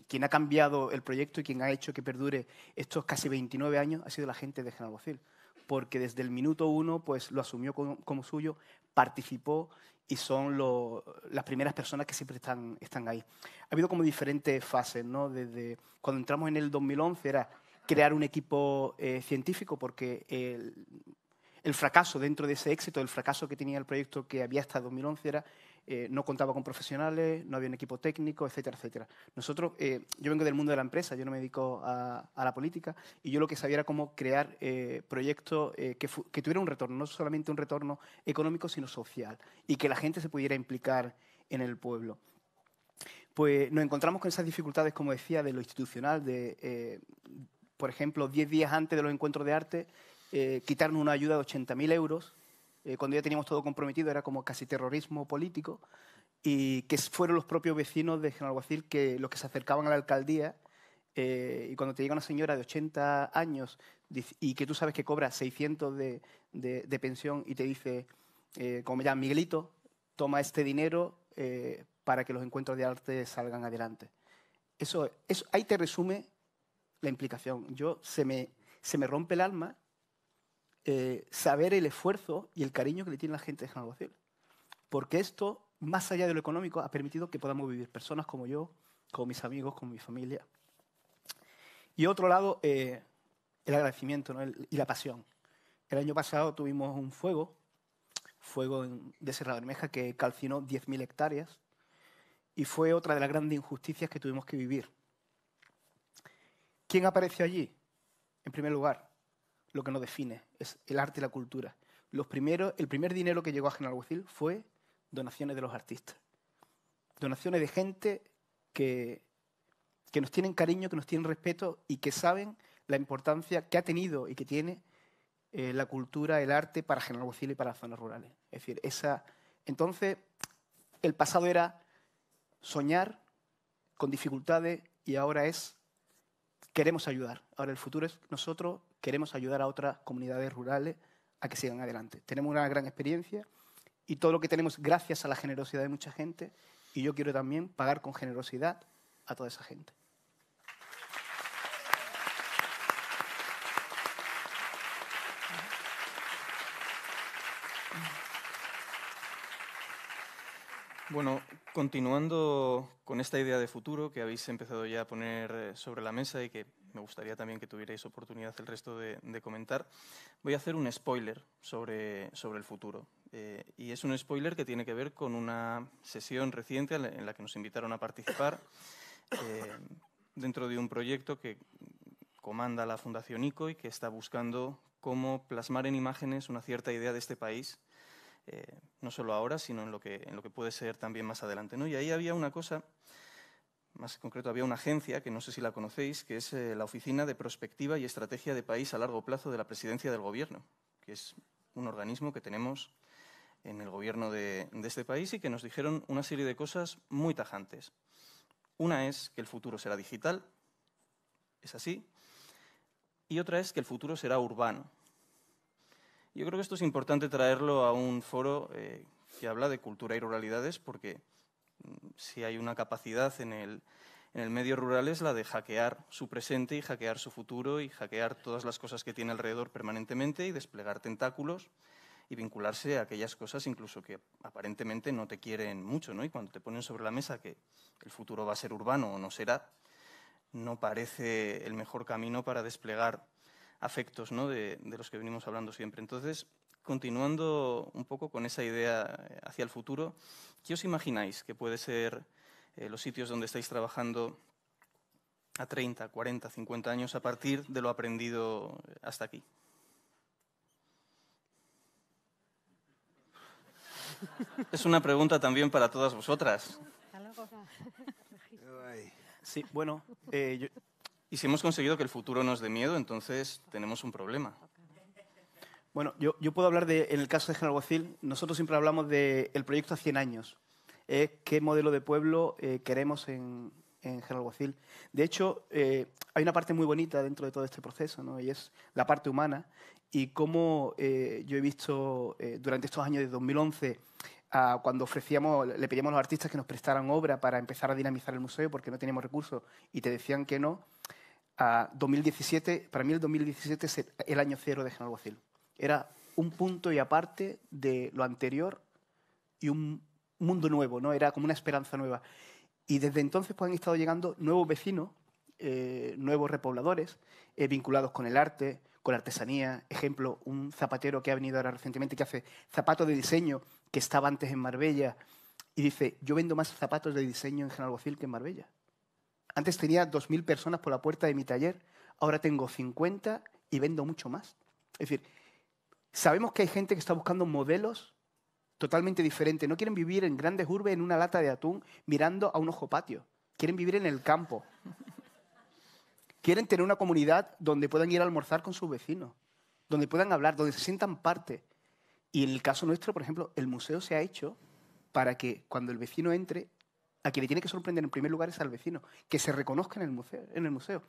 quien ha cambiado el proyecto y quien ha hecho que perdure estos casi veintinueve años ha sido la gente de Genalguacil, porque desde el minuto uno pues, lo asumió como, como suyo, participó y son lo, las primeras personas que siempre están, están ahí. Ha habido como diferentes fases, ¿no? Desde cuando entramos en el dos mil once era crear un equipo eh, científico, porque el, el fracaso dentro de ese éxito, el fracaso que tenía el proyecto que había hasta dos mil once era Eh, no contaba con profesionales, no había un equipo técnico, etcétera, etcétera. Nosotros, eh, yo vengo del mundo de la empresa, yo no me dedico a, a la política y yo lo que sabía era cómo crear eh, proyectos eh, que, que tuvieran un retorno, no solamente un retorno económico, sino social y que la gente se pudiera implicar en el pueblo. Pues nos encontramos con esas dificultades, como decía, de lo institucional, de, eh, por ejemplo, diez días antes de los encuentros de arte, eh, quitarnos una ayuda de ochenta mil euros, Eh, cuando ya teníamos todo comprometido, era como casi terrorismo político, y que fueron los propios vecinos de Genalguacil que, los que se acercaban a la alcaldía, eh, y cuando te llega una señora de ochenta años y que tú sabes que cobra seiscientos de, de, de pensión y te dice, eh, como me llaman, Miguelito, toma este dinero eh, para que los encuentros de arte salgan adelante. Eso, eso, ahí te resume la implicación. Yo, se me, se me rompe el alma Eh, saber el esfuerzo y el cariño que le tiene la gente de Genalguacil. Porque esto, más allá de lo económico, ha permitido que podamos vivir personas como yo, como mis amigos, como mi familia. Y otro lado, eh, el agradecimiento, ¿no? el, y la pasión. El año pasado tuvimos un fuego, fuego en, de Serra Bermeja, que calcinó diez mil hectáreas y fue otra de las grandes injusticias que tuvimos que vivir. ¿Quién apareció allí? En primer lugar, lo que nos define es el arte y la cultura. Los primeros, el primer dinero que llegó a Genalguacil fue donaciones de los artistas. Donaciones de gente que, que nos tienen cariño, que nos tienen respeto y que saben la importancia que ha tenido y que tiene eh, la cultura, el arte para Genalguacil y para las zonas rurales. Es decir, esa, entonces, el pasado era soñar con dificultades y ahora es queremos ayudar. Ahora el futuro es nosotros queremos ayudar a otras comunidades rurales a que sigan adelante. Tenemos una gran experiencia y todo lo que tenemos gracias a la generosidad de mucha gente y yo quiero también pagar con generosidad a toda esa gente. Bueno, continuando con esta idea de futuro que habéis empezado ya a poner sobre la mesa y que me gustaría también que tuvierais oportunidad el resto de, de comentar, voy a hacer un spoiler sobre, sobre el futuro. Eh, y es un spoiler que tiene que ver con una sesión reciente en la que nos invitaron a participar eh, dentro de un proyecto que comanda la Fundación ICO y que está buscando cómo plasmar en imágenes una cierta idea de este país. Eh, no solo ahora, sino en lo que, en lo que puede ser también más adelante, ¿no? Y ahí había una cosa, más en concreto había una agencia, que no sé si la conocéis, que es eh, la Oficina de Prospectiva y Estrategia de País a Largo Plazo de la Presidencia del Gobierno, que es un organismo que tenemos en el gobierno de, de este país y que nos dijeron una serie de cosas muy tajantes. Una es que el futuro será digital, es así, y otra es que el futuro será urbano. Yo creo que esto es importante traerlo a un foro eh, que habla de cultura y ruralidades porque si hay una capacidad en el, en el medio rural es la de hackear su presente y hackear su futuro y hackear todas las cosas que tiene alrededor permanentemente y desplegar tentáculos y vincularse a aquellas cosas incluso que aparentemente no te quieren mucho, ¿no? Y cuando te ponen sobre la mesa que el futuro va a ser urbano o no será, no parece el mejor camino para desplegar afectos, ¿no? de, de los que venimos hablando siempre. Entonces, continuando un poco con esa idea hacia el futuro, ¿qué os imagináis que puede ser eh, los sitios donde estáis trabajando a treinta, cuarenta, cincuenta años a partir de lo aprendido hasta aquí? Es una pregunta también para todas vosotras. Sí, bueno, eh, yo... Y si hemos conseguido que el futuro nos dé miedo, entonces tenemos un problema. Bueno, yo, yo puedo hablar de, en el caso de Genalguacil, nosotros siempre hablamos del de proyecto a cien años. Eh, ¿Qué modelo de pueblo eh, queremos en, en Genalguacil? De hecho, eh, hay una parte muy bonita dentro de todo este proceso, ¿no? Y es la parte humana. Y cómo eh, yo he visto eh, durante estos años de dos mil once, ah, cuando ofrecíamos, le pedíamos a los artistas que nos prestaran obra para empezar a dinamizar el museo porque no teníamos recursos y te decían que no, ah, dos mil diecisiete, para mí el dos mil diecisiete es el año cero de Genalguacil. Era un punto y aparte de lo anterior y un mundo nuevo, ¿no? Era como una esperanza nueva. Y desde entonces pues, han estado llegando nuevos vecinos, eh, nuevos repobladores, eh, vinculados con el arte, con artesanía, ejemplo, un zapatero que ha venido ahora recientemente que hace zapatos de diseño que estaba antes en Marbella y dice, yo vendo más zapatos de diseño en Genalguacil que en Marbella. Antes tenía dos mil personas por la puerta de mi taller, ahora tengo cincuenta y vendo mucho más. Es decir, sabemos que hay gente que está buscando modelos totalmente diferentes, no quieren vivir en grandes urbes en una lata de atún mirando a un ojo patio, quieren vivir en el campo. Quieren tener una comunidad donde puedan ir a almorzar con sus vecinos, donde puedan hablar, donde se sientan parte. Y en el caso nuestro, por ejemplo, el museo se ha hecho para que cuando el vecino entre, a quien le tiene que sorprender en primer lugar es al vecino, que se reconozca en el museo. En el museo.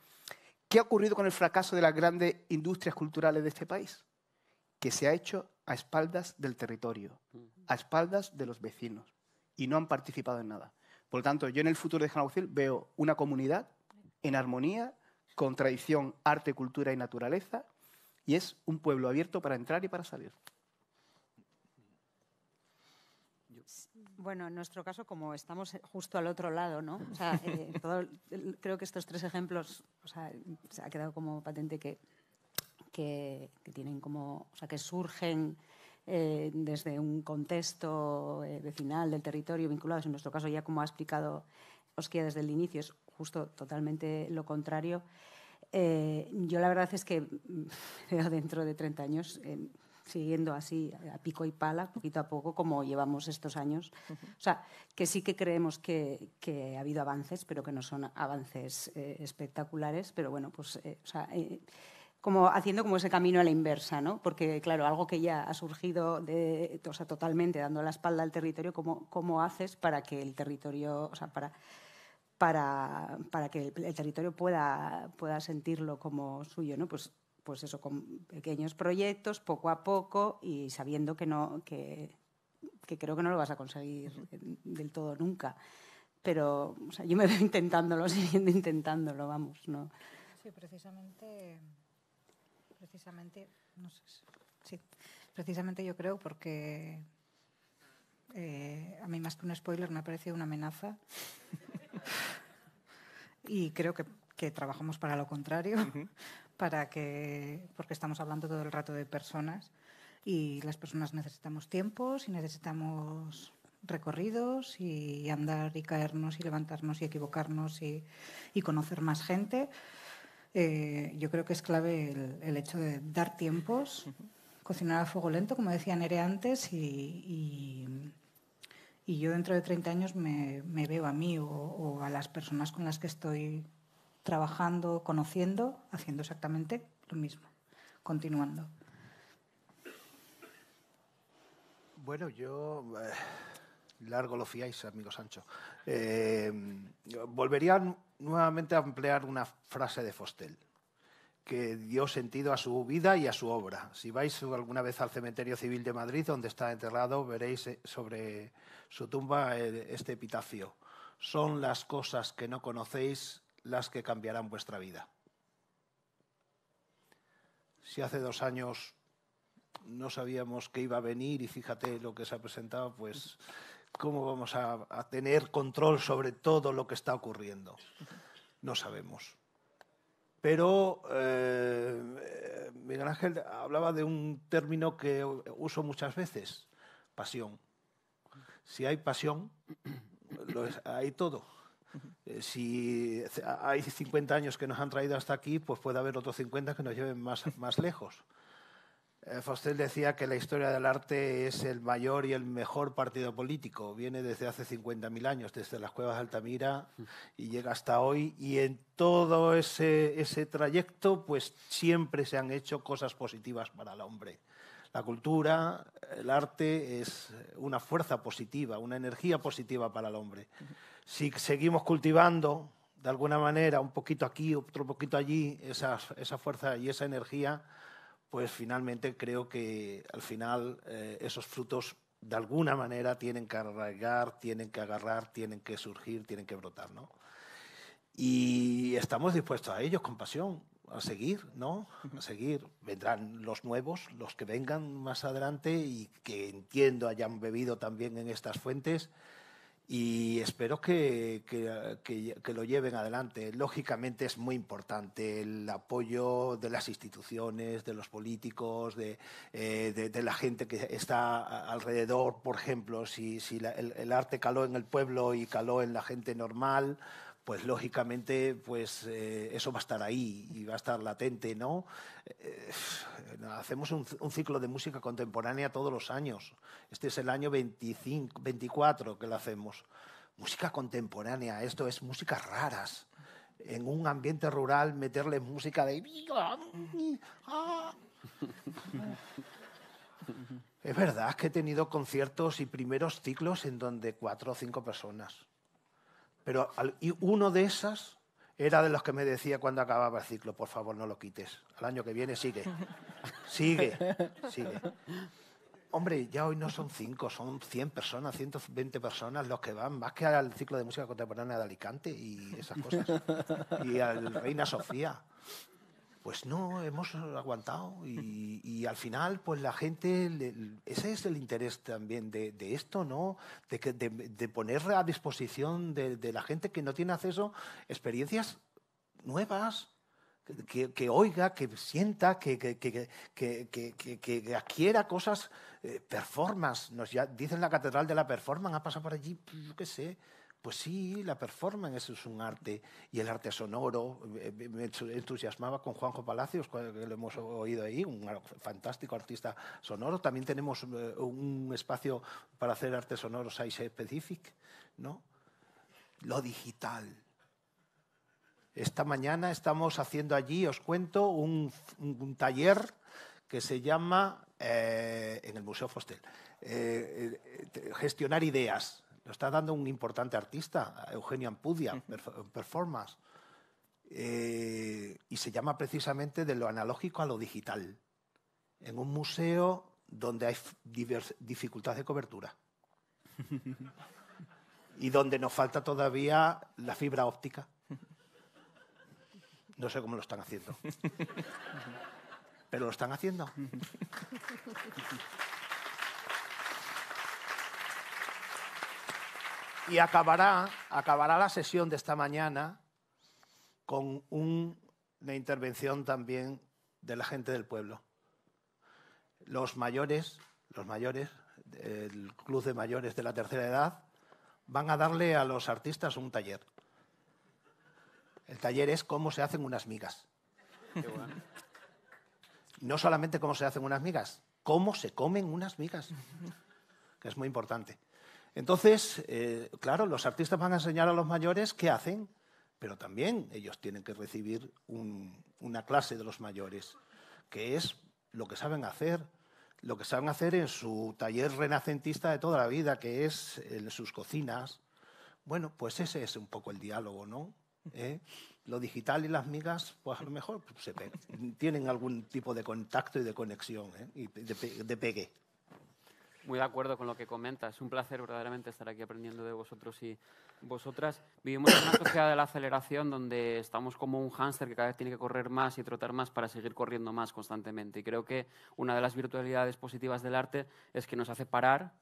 ¿Qué ha ocurrido con el fracaso de las grandes industrias culturales de este país? Que se ha hecho a espaldas del territorio, a espaldas de los vecinos, y no han participado en nada. Por lo tanto, yo en el futuro de Genalguacil veo una comunidad en armonía, con tradición, arte, cultura y naturaleza, y es un pueblo abierto para entrar y para salir. Bueno, en nuestro caso, como estamos justo al otro lado, ¿no? O sea, eh, todo, creo que estos tres ejemplos, o sea, se ha quedado como patente que, que, que tienen como, o sea, que surgen eh, desde un contexto eh, vecinal del territorio, vinculados, en nuestro caso, ya como ha explicado Oskia desde el inicio, es justo totalmente lo contrario. Eh, yo la verdad es que veo dentro de treinta años, eh, siguiendo así a pico y pala, poquito a poco, como llevamos estos años. Uh-huh. O sea, que sí que creemos que, que ha habido avances, pero que no son avances eh, espectaculares, pero bueno, pues, eh, o sea, eh, como haciendo como ese camino a la inversa, ¿no? Porque, claro, algo que ya ha surgido de, o sea, totalmente dando la espalda al territorio, ¿cómo, cómo haces para que el territorio, o sea, para... Para, para que el, el territorio pueda, pueda sentirlo como suyo, ¿no? Pues, pues eso, con pequeños proyectos, poco a poco y sabiendo que, no, que, que creo que no lo vas a conseguir del todo nunca. Pero o sea, yo me veo intentándolo, siguiendo intentándolo, vamos, ¿no? Sí, precisamente, precisamente, no sé si, sí, precisamente yo creo porque eh, a mí más que un spoiler me ha parecido una amenaza. Y creo que, que trabajamos para lo contrario, uh-huh. para que, porque estamos hablando todo el rato de personas y las personas necesitamos tiempos y necesitamos recorridos y andar y caernos y levantarnos y equivocarnos y, y conocer más gente. Eh, yo creo que es clave el, el hecho de dar tiempos, uh-huh. cocinar a fuego lento, como decía Nerea antes, y... y Y yo dentro de treinta años me, me veo a mí o, o a las personas con las que estoy trabajando, conociendo, haciendo exactamente lo mismo, continuando. Bueno, yo... Eh, largo lo fiáis, amigo Sancho. Eh, volvería nuevamente a emplear una frase de Vostell, que dio sentido a su vida y a su obra. Si vais alguna vez al Cementerio Civil de Madrid, donde está enterrado, veréis sobre su tumba este epitafio. son las cosas que no conocéis las que cambiarán vuestra vida. Si hace dos años no sabíamos que iba a venir y fíjate lo que se ha presentado, pues ¿cómo vamos a, a tener control sobre todo lo que está ocurriendo? No sabemos. Pero eh, Miguel Ángel hablaba de un término que uso muchas veces, pasión. Si hay pasión, lo es, hay todo. Si hay cincuenta años que nos han traído hasta aquí, pues puede haber otros cincuenta que nos lleven más, más lejos. Vostell decía que la historia del arte es el mayor y el mejor partido político. Viene desde hace cincuenta mil años, desde las cuevas de Altamira, y llega hasta hoy. Y en todo ese, ese trayecto, pues siempre se han hecho cosas positivas para el hombre. La cultura, el arte, es una fuerza positiva, una energía positiva para el hombre. Si seguimos cultivando, de alguna manera, un poquito aquí, otro poquito allí, esa, esa fuerza y esa energía, pues finalmente creo que al final eh, esos frutos de alguna manera tienen que arraigar, tienen que agarrar, tienen que surgir, tienen que brotar, ¿no? Y estamos dispuestos a ellos con pasión, a seguir, ¿no? A seguir. Vendrán los nuevos, los que vengan más adelante y que entiendo hayan bebido también en estas fuentes y espero que, que, que, que lo lleven adelante. Lógicamente es muy importante el apoyo de las instituciones, de los políticos, de, eh, de, de la gente que está alrededor. Por ejemplo, si, si la, el, el arte caló en el pueblo y caló en la gente normal, pues lógicamente pues, eh, eso va a estar ahí y va a estar latente, ¿no? Eh, hacemos un, un ciclo de música contemporánea todos los años. Este es el año veinticinco, veinticuatro que lo hacemos. Música contemporánea, esto es músicas raras. En un ambiente rural meterle música de... Es verdad que he tenido conciertos y primeros ciclos en donde cuatro o cinco personas. Pero y uno de esas era de los que me decía cuando acababa el ciclo, por favor, no lo quites. Al año que viene sigue, sigue, sigue. Hombre, ya hoy no son cinco, son cien personas, ciento veinte personas los que van, más que al ciclo de música contemporánea de Alicante y esas cosas. Y al Reina Sofía. Pues no, hemos aguantado y, y al final, pues la gente, le, ese es el interés también de, de esto, ¿no? De, que, de, de poner a disposición de, de la gente que no tiene acceso experiencias nuevas, que, que oiga, que sienta, que, que, que, que, que, que, que adquiera cosas, eh, performance. Nos ya dicen la Catedral de la Performance, ha pasado por allí, yo qué sé. Pues sí, la performance es un arte y el arte sonoro. Me entusiasmaba con Juanjo Palacios, que lo hemos oído ahí, un fantástico artista sonoro. También tenemos un espacio para hacer arte sonoro size-specific, ¿no? Lo digital. Esta mañana estamos haciendo allí, os cuento, un, un taller que se llama, eh, en el Museo Vostell, eh, eh, Gestionar Ideas. Lo está dando un importante artista, Eugenio Ampudia, Performance, eh, y se llama precisamente de lo analógico a lo digital, en un museo donde hay dificultad de cobertura y donde nos falta todavía la fibra óptica. No sé cómo lo están haciendo, pero lo están haciendo. Y acabará, acabará la sesión de esta mañana con un, una intervención también de la gente del pueblo. Los mayores, los mayores, el Club de Mayores de la Tercera Edad, van a darle a los artistas un taller. El taller es cómo se hacen unas migas. Qué bueno. No solamente cómo se hacen unas migas, cómo se comen unas migas, que es muy importante. Entonces, eh, claro, los artistas van a enseñar a los mayores qué hacen, pero también ellos tienen que recibir un, una clase de los mayores, que es lo que saben hacer, lo que saben hacer en su taller renacentista de toda la vida, que es en sus cocinas. Bueno, pues ese es un poco el diálogo, ¿no? ¿Eh? Lo digital y las migas, pues a lo mejor pues, se tienen algún tipo de contacto y de conexión, ¿eh? Y de, de pegue. Muy de acuerdo con lo que comenta. Es un placer verdaderamente estar aquí aprendiendo de vosotros y vosotras. Vivimos en una sociedad de la aceleración donde estamos como un hámster que cada vez tiene que correr más y trotar más para seguir corriendo más constantemente. Y creo que una de las virtualidades positivas del arte es que nos hace parar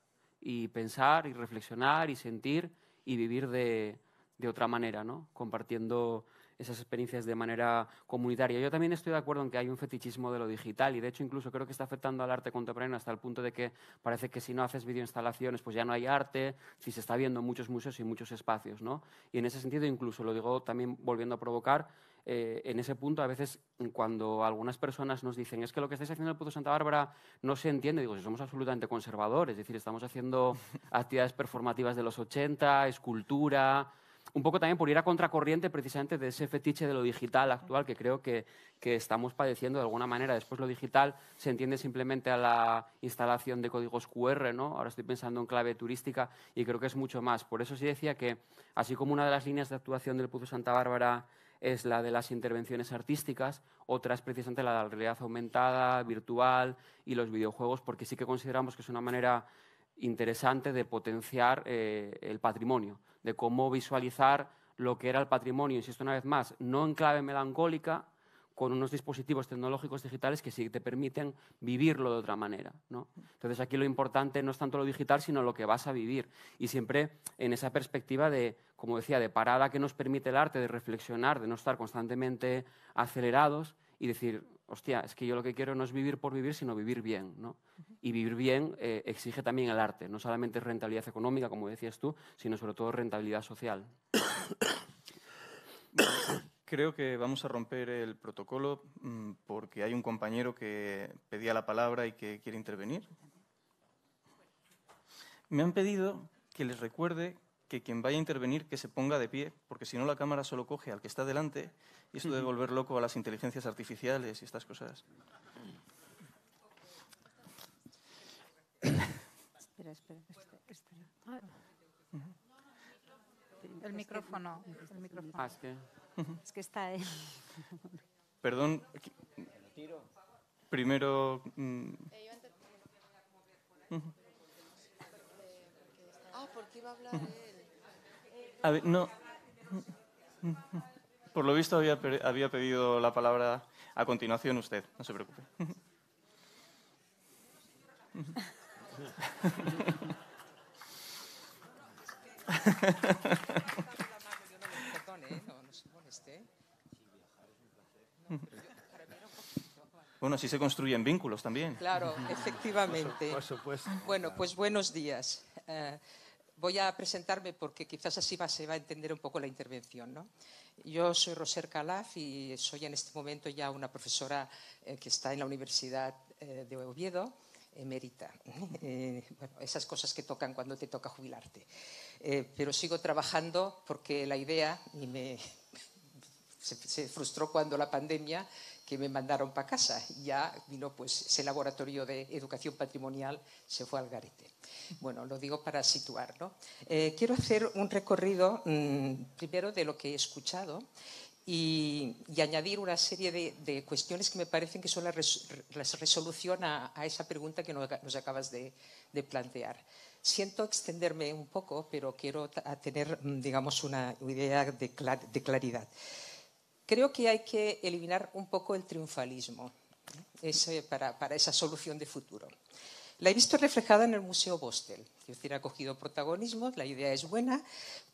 y pensar y reflexionar y sentir y vivir de, de otra manera, ¿no? Compartiendo esas experiencias de manera comunitaria. Yo también estoy de acuerdo en que hay un fetichismo de lo digital y, de hecho, incluso creo que está afectando al arte contemporáneo hasta el punto de que parece que si no haces videoinstalaciones, pues ya no hay arte, si se está viendo en muchos museos y muchos espacios, ¿no? Y en ese sentido, incluso, lo digo también volviendo a provocar, eh, en ese punto, a veces, cuando algunas personas nos dicen es que lo que estáis haciendo en el Pozu Santa Bárbara no se entiende, digo, si somos absolutamente conservadores, es decir, estamos haciendo actividades performativas de los ochenta, escultura. Un poco también por ir a contracorriente precisamente de ese fetiche de lo digital actual que creo que, que estamos padeciendo de alguna manera. Después lo digital se entiende simplemente a la instalación de códigos cu erre, ¿no? Ahora estoy pensando en clave turística y creo que es mucho más. Por eso sí decía que, así como una de las líneas de actuación del Pozu Santa Bárbara es la de las intervenciones artísticas, otra es precisamente la de la realidad aumentada, virtual y los videojuegos, porque sí que consideramos que es una manera interesante de potenciar eh, el patrimonio, de cómo visualizar lo que era el patrimonio, insisto una vez más, no en clave melancólica, con unos dispositivos tecnológicos digitales que sí te permiten vivirlo de otra manera, ¿no? Entonces, aquí lo importante no es tanto lo digital, sino lo que vas a vivir. Y siempre en esa perspectiva de, como decía, de parada que nos permite el arte, de reflexionar, de no estar constantemente acelerados y decir, hostia, es que yo lo que quiero no es vivir por vivir, sino vivir bien, ¿no? Y vivir bien eh, exige también el arte, no solamente rentabilidad económica, como decías tú, sino sobre todo rentabilidad social. Creo que vamos a romper el protocolo porque hay un compañero que pedía la palabra y que quiere intervenir. Me han pedido que les recuerde que quien vaya a intervenir que se ponga de pie, porque si no la cámara solo coge al que está delante y esto debe volver loco a las inteligencias artificiales y estas cosas. Espera, espera, espera, espera. El micrófono. El micrófono. Ah, es, que... es que está él. Perdón. Primero... Mm. Ah, porque iba a hablar él. A ver, no. Por lo visto había, había pedido la palabra a continuación usted, no se preocupe. Bueno, así se construyen vínculos también. Claro, efectivamente. Por supuesto. Bueno, pues buenos días. Eh, voy a presentarme porque quizás así va, se va a entender un poco la intervención, ¿no? Yo soy Roser Calaf y soy en este momento ya una profesora eh, que está en la Universidad eh, de Oviedo, emérita. Eh, bueno, esas cosas que tocan cuando te toca jubilarte. Eh, pero sigo trabajando porque la idea y me, se, se frustró cuando la pandemia, que me mandaron para casa. Ya vino pues ese laboratorio de educación patrimonial, se fue al garete. Bueno, lo digo para situarlo. Eh, quiero hacer un recorrido mmm, primero de lo que he escuchado y, y añadir una serie de, de cuestiones que me parecen que son la, res, la resolución a, a esa pregunta que nos, nos acabas de, de plantear. Siento extenderme un poco, pero quiero tener, digamos, una idea de, clar, de claridad. Creo que hay que eliminar un poco el triunfalismo ese, para, para esa solución de futuro. La he visto reflejada en el Museo Vostell, es decir, ha cogido protagonismo, la idea es buena,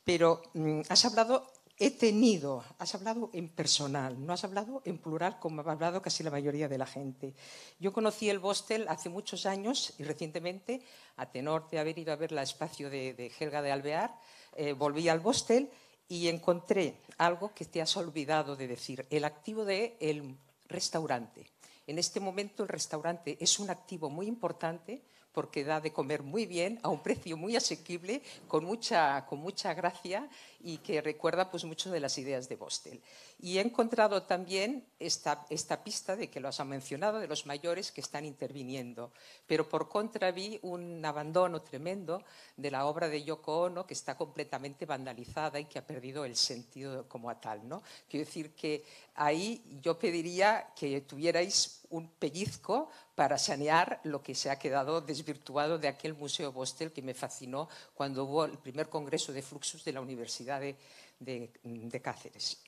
pero mm, has hablado, he tenido, has hablado en personal, no has hablado en plural como ha hablado casi la mayoría de la gente. Yo conocí el Vostell hace muchos años y recientemente, a tenor de haber ido a ver la espacio de, de Helga de Alvear, eh, volví al Vostell y encontré algo que te has olvidado de decir, el activo del restaurante. En este momento el restaurante es un activo muy importante porque da de comer muy bien, a un precio muy asequible, con mucha, con mucha gracia y que recuerda pues, mucho de las ideas de Vostell. Y he encontrado también esta, esta pista de que lo has mencionado, de los mayores que están interviniendo. Pero por contra vi un abandono tremendo de la obra de Yoko Ono, que está completamente vandalizada y que ha perdido el sentido como a tal, ¿no? Quiero decir que ahí yo pediría que tuvierais un pellizco para sanear lo que se ha quedado desvirtuado de aquel Museo Vostell que me fascinó cuando hubo el primer congreso de fluxus de la Universidad de, de, de Cáceres.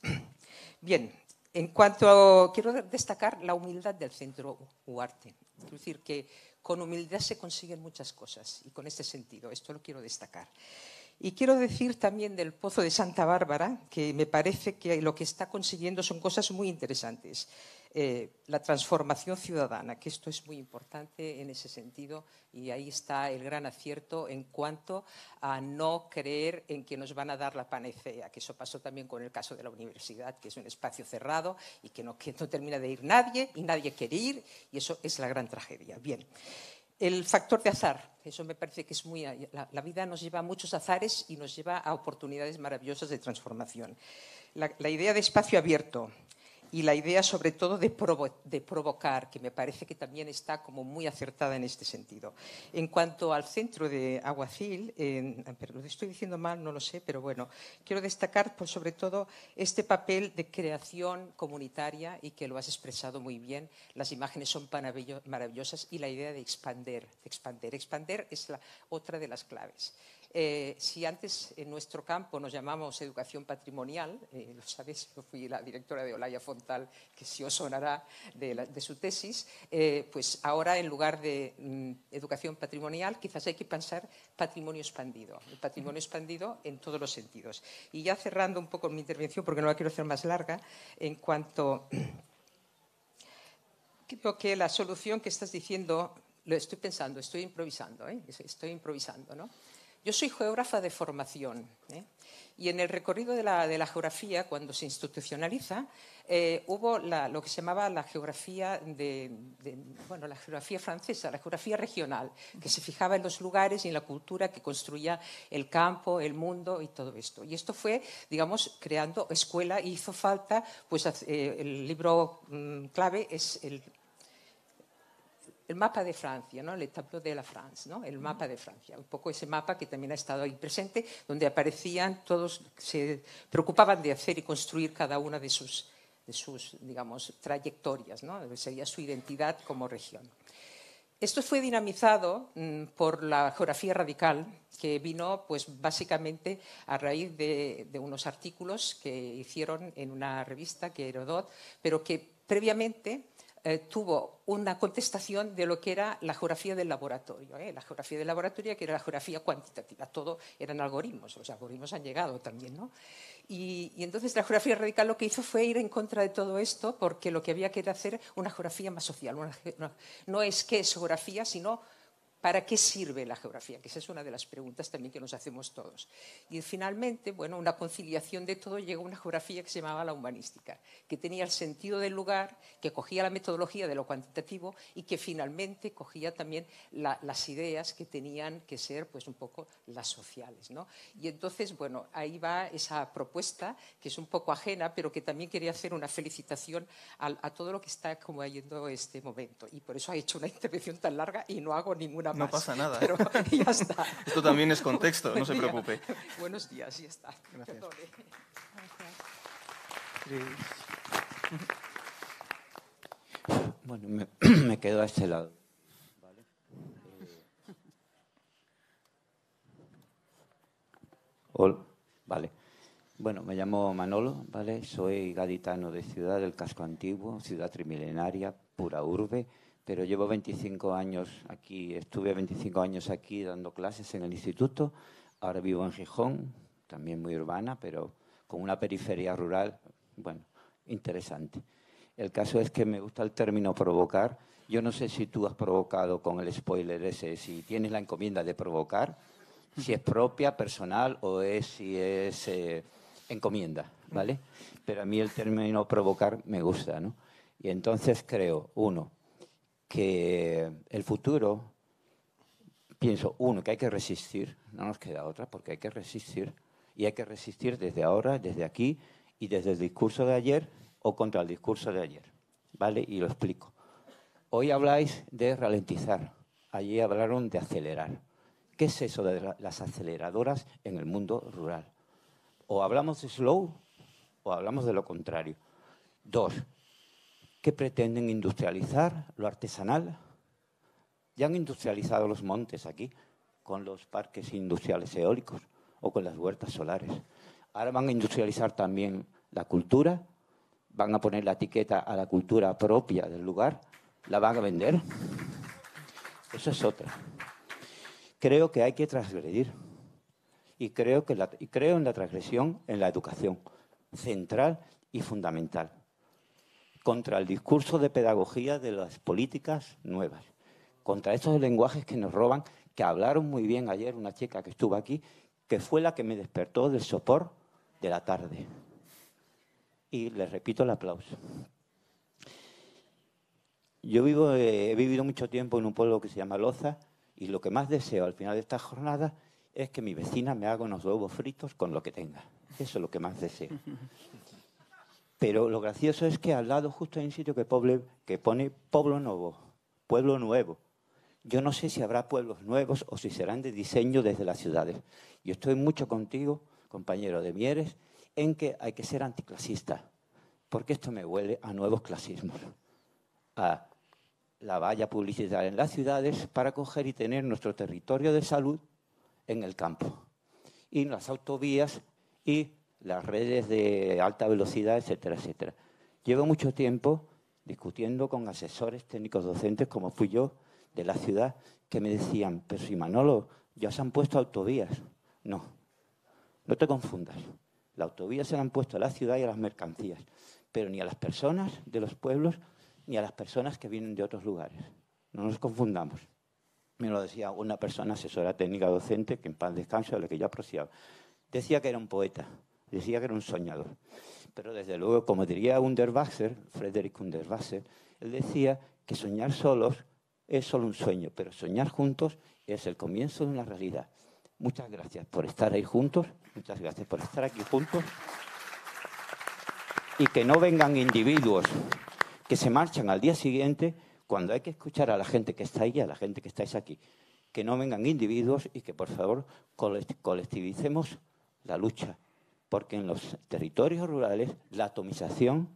Bien, en cuanto, quiero destacar la humildad del Centro Huarte, es decir, que con humildad se consiguen muchas cosas y con este sentido, esto lo quiero destacar. Y quiero decir también del Pozu de Santa Bárbara, que me parece que lo que está consiguiendo son cosas muy interesantes. Eh, la transformación ciudadana, que esto es muy importante en ese sentido, y ahí está el gran acierto en cuanto a no creer en que nos van a dar la panacea, que eso pasó también con el caso de la universidad, que es un espacio cerrado y que no, que no termina de ir nadie y nadie quiere ir, y eso es la gran tragedia. Bien. El factor de azar, eso me parece que es muy... La, la vida nos lleva a muchos azares y nos lleva a oportunidades maravillosas de transformación. La, la idea de espacio abierto y la idea, sobre todo, de, provo de provocar, que me parece que también está como muy acertada en este sentido. En cuanto al centro de Alguacil, eh, lo estoy diciendo mal, no lo sé, pero bueno, quiero destacar, pues, sobre todo, este papel de creación comunitaria y que lo has expresado muy bien. Las imágenes son maravillosas y la idea de expander, expander, expander es la otra de las claves. Eh, si antes en nuestro campo nos llamamos educación patrimonial, eh, lo sabéis, yo fui la directora de Olaya Fontal, que sí os sonará de, la, de su tesis, eh, pues ahora en lugar de mm, educación patrimonial quizás hay que pensar patrimonio expandido, el patrimonio expandido en todos los sentidos. Y ya cerrando un poco mi intervención, porque no la quiero hacer más larga, en cuanto creo que la solución que estás diciendo, lo estoy pensando, estoy improvisando, ¿eh? estoy improvisando, ¿no? Yo soy geógrafa de formación, ¿eh? y en el recorrido de la, de la geografía, cuando se institucionaliza, eh, hubo la, lo que se llamaba la geografía, de, de, bueno, la geografía francesa, la geografía regional, que se fijaba en los lugares y en la cultura que construía el campo, el mundo y todo esto. Y esto fue, digamos, creando escuela y hizo falta, pues eh, el libro mmm, clave es el... El mapa de Francia, ¿no? El tableau de la France, ¿no? El mapa de Francia, un poco ese mapa que también ha estado ahí presente, donde aparecían todos, se preocupaban de hacer y construir cada una de sus, de sus digamos, trayectorias, ¿no? Sería su identidad como región. Esto fue dinamizado mmm, por la geografía radical, que vino pues, básicamente a raíz de, de unos artículos que hicieron en una revista, que era Herodot, pero que previamente... Eh, tuvo una contestación de lo que era la geografía del laboratorio, ¿eh? la geografía del laboratorio que era la geografía cuantitativa, todo eran algoritmos, los algoritmos han llegado también, ¿no? Y, y entonces la geografía radical lo que hizo fue ir en contra de todo esto porque lo que había que era hacer una geografía más social, una, no, no es qué es geografía, sino ¿para qué sirve la geografía? Que esa es una de las preguntas también que nos hacemos todos. Y finalmente, bueno, una conciliación de todo, llegó una geografía que se llamaba la humanística, que tenía el sentido del lugar, que cogía la metodología de lo cuantitativo y que finalmente cogía también la, las ideas que tenían que ser, pues, un poco las sociales, ¿no? Y entonces, bueno, ahí va esa propuesta que es un poco ajena, pero que también quería hacer una felicitación a, a todo lo que está como yendo este momento. Y por eso ha hecho una intervención tan larga y no hago ninguna. Más, no pasa nada. Pero ya está. Esto también es contexto, no se preocupe. Buenos días, ya está. Gracias. Gracias. Bueno, me, me quedo a este lado. ¿Vale? Eh, hola, vale. Bueno, me llamo Manolo, ¿vale? Soy gaditano de ciudad del casco antiguo, ciudad trimilenaria, pura urbe. Pero llevo veinticinco años aquí, estuve veinticinco años aquí dando clases en el instituto. Ahora vivo en Gijón, también muy urbana, pero con una periferia rural, bueno, interesante. El caso es que me gusta el término provocar. Yo no sé si tú has provocado con el spoiler ese, si tienes la encomienda de provocar, si es propia, personal o es si es eh, encomienda, ¿vale? Pero a mí el término provocar me gusta, ¿no? Y entonces creo, uno, que el futuro, pienso, uno, que hay que resistir, no nos queda otra, porque hay que resistir, y hay que resistir desde ahora, desde aquí, y desde el discurso de ayer o contra el discurso de ayer, ¿vale? Y lo explico. Hoy habláis de ralentizar, allí hablaron de acelerar. ¿Qué es eso de las aceleradoras en el mundo rural? O hablamos de slow o hablamos de lo contrario. Dos, que pretenden industrializar lo artesanal. Ya han industrializado los montes aquí, con los parques industriales eólicos o con las huertas solares. Ahora van a industrializar también la cultura, van a poner la etiqueta a la cultura propia del lugar, la van a vender. Eso es otra. Creo que hay que transgredir. Y creo, que la, y creo en la transgresión en la educación, central y fundamental, contra el discurso de pedagogía de las políticas nuevas, contra estos lenguajes que nos roban, que hablaron muy bien ayer una chica que estuvo aquí, que fue la que me despertó del sopor de la tarde. Y les repito el aplauso. Yo vivo, eh, he vivido mucho tiempo en un pueblo que se llama Loza, y lo que más deseo al final de esta jornada es que mi vecina me haga unos huevos fritos con lo que tenga. Eso es lo que más deseo. Pero lo gracioso es que al lado justo hay un sitio que, poble, que pone Pueblo Nuevo, Pueblo Nuevo. Yo no sé si habrá pueblos nuevos o si serán de diseño desde las ciudades. Yo estoy mucho contigo, compañero de Mieres, en que hay que ser anticlasista, porque esto me huele a nuevos clasismos, a la valla publicitaria en las ciudades para coger y tener nuestro territorio de salud en el campo, y las autovías y las redes de alta velocidad, etcétera, etcétera. Llevo mucho tiempo discutiendo con asesores técnicos docentes, como fui yo, de la ciudad, que me decían, pero si Manolo, ya se han puesto autovías. No, no te confundas. La autovía se la han puesto a la ciudad y a las mercancías, pero ni a las personas de los pueblos ni a las personas que vienen de otros lugares. No nos confundamos. Me lo decía una persona asesora técnica docente, que en paz descanse, a la que yo apreciaba. Decía que era un poeta, decía que era un soñador. Pero desde luego, como diría Hundertwasser, Frederick Hundertwasser, él decía que soñar solos es solo un sueño, pero soñar juntos es el comienzo de una realidad. Muchas gracias por estar ahí juntos, muchas gracias por estar aquí juntos. Y que no vengan individuos que se marchan al día siguiente, cuando hay que escuchar a la gente que está ahí y a la gente que estáis aquí. Que no vengan individuos y que, por favor, colectivicemos la lucha. Porque en los territorios rurales la atomización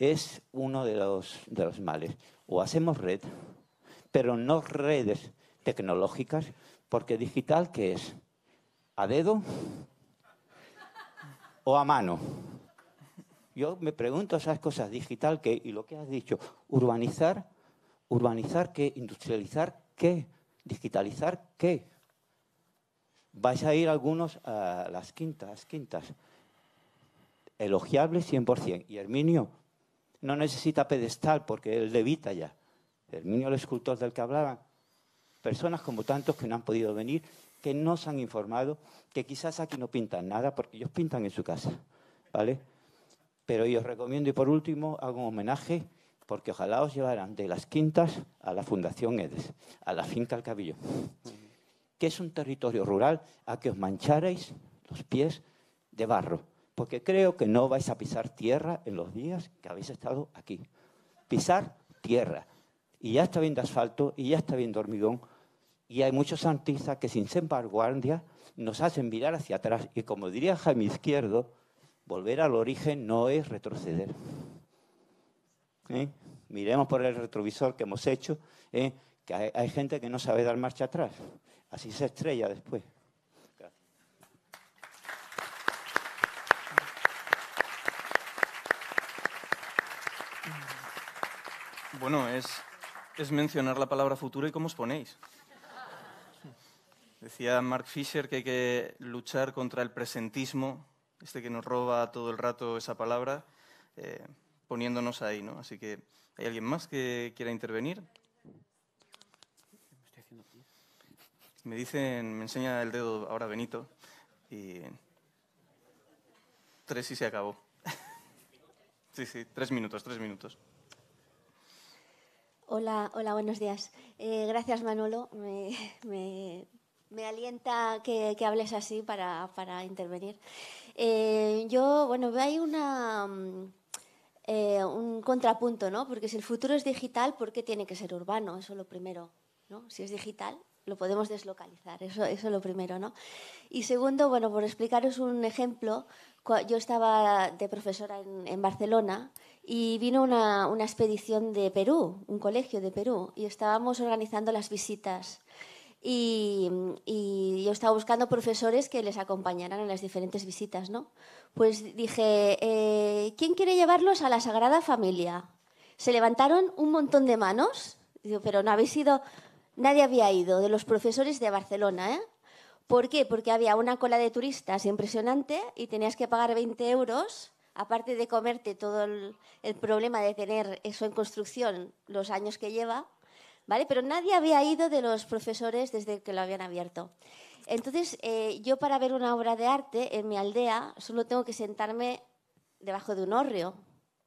es uno de los, de los males. O hacemos red, pero no redes tecnológicas, porque digital, ¿qué es? ¿A dedo o a mano? Yo me pregunto esas cosas, digital, ¿qué? Y lo que has dicho, urbanizar... ¿Urbanizar qué? ¿Industrializar qué? ¿Digitalizar qué? Vais a ir algunos a las quintas, quintas. Elogiable cien por cien. Y Herminio no necesita pedestal porque él levita ya. Herminio, el escultor del que hablaban. Personas como tantos que no han podido venir, que no se han informado, que quizás aquí no pintan nada porque ellos pintan en su casa, ¿vale? Pero yo os recomiendo, y por último, hago un homenaje, porque ojalá os llevaran de las quintas a la Fundación Edes, a la finca El Cabillo, que es un territorio rural a que os mancharéis los pies de barro, porque creo que no vais a pisar tierra en los días que habéis estado aquí. Pisar tierra. Y ya está bien de asfalto, y ya está bien de hormigón, y hay muchos santistas que sin ser vanguardia nos hacen mirar hacia atrás, y como diría Jaime Izquierdo, volver al origen no es retroceder. ¿Eh? Miremos por el retrovisor que hemos hecho, ¿eh? que hay, hay gente que no sabe dar marcha atrás. Así se estrella después. Gracias. Bueno, es, es mencionar la palabra futuro y cómo os ponéis. Decía Mark Fisher que hay que luchar contra el presentismo, este que nos roba todo el rato esa palabra, eh, poniéndonos ahí, ¿no? Así que, ¿hay alguien más que quiera intervenir? Me dicen, me enseña el dedo ahora Benito, y tres y se acabó. Sí, sí, tres minutos, tres minutos. Hola, hola, buenos días. Eh, gracias, Manolo. Me, me, me alienta que, que hables así para, para intervenir. Eh, yo, bueno, hay una... Eh, un contrapunto, ¿no? Porque si el futuro es digital, ¿por qué tiene que ser urbano? Eso es lo primero, ¿no? Si es digital, lo podemos deslocalizar, eso, eso es lo primero, ¿no? Y segundo, bueno, por explicaros un ejemplo, yo estaba de profesora en, en Barcelona y vino una, una expedición de Perú, un colegio de Perú, y estábamos organizando las visitas. Y, y yo estaba buscando profesores que les acompañaran en las diferentes visitas, ¿no? Pues dije, eh, ¿quién quiere llevarlos a la Sagrada Familia? Se levantaron un montón de manos, digo, pero no habéis ido, nadie había ido, de los profesores de Barcelona, ¿eh? ¿Por qué? Porque había una cola de turistas impresionante y tenías que pagar veinte euros, aparte de comerte todo el, el problema de tener eso en construcción los años que lleva, ¿vale? Pero nadie había ido de los profesores desde que lo habían abierto. Entonces, eh, yo para ver una obra de arte en mi aldea solo tengo que sentarme debajo de un hórreo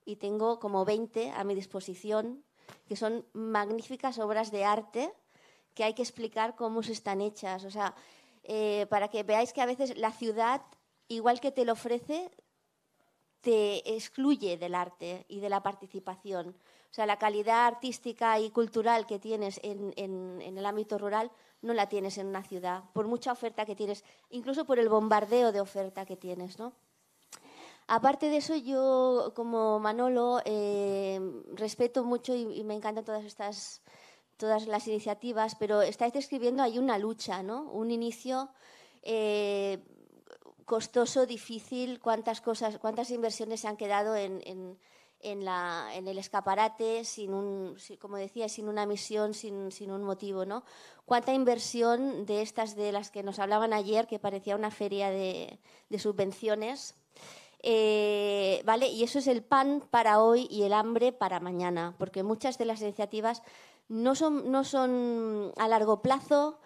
y tengo como veinte a mi disposición, que son magníficas obras de arte que hay que explicar cómo se están hechas. O sea, eh, para que veáis que a veces la ciudad, igual que te lo ofrece, te excluye del arte y de la participación. O sea, la calidad artística y cultural que tienes en, en, en el ámbito rural no la tienes en una ciudad, por mucha oferta que tienes, incluso por el bombardeo de oferta que tienes, ¿no? Aparte de eso, yo como Manolo eh, respeto mucho y, y me encantan todas estas, todas las iniciativas, pero estáis describiendo ahí una lucha, ¿no? Un inicio eh, costoso, difícil, cuántas cosas, cuántas inversiones se han quedado en, en En, la, en el escaparate, sin un, como decía, sin una misión, sin, sin un motivo, ¿no? ¿Cuánta inversión de estas de las que nos hablaban ayer, que parecía una feria de, de subvenciones? Eh, ¿vale? Y eso es el pan para hoy y el hambre para mañana, porque muchas de las iniciativas no son, no son a largo plazo.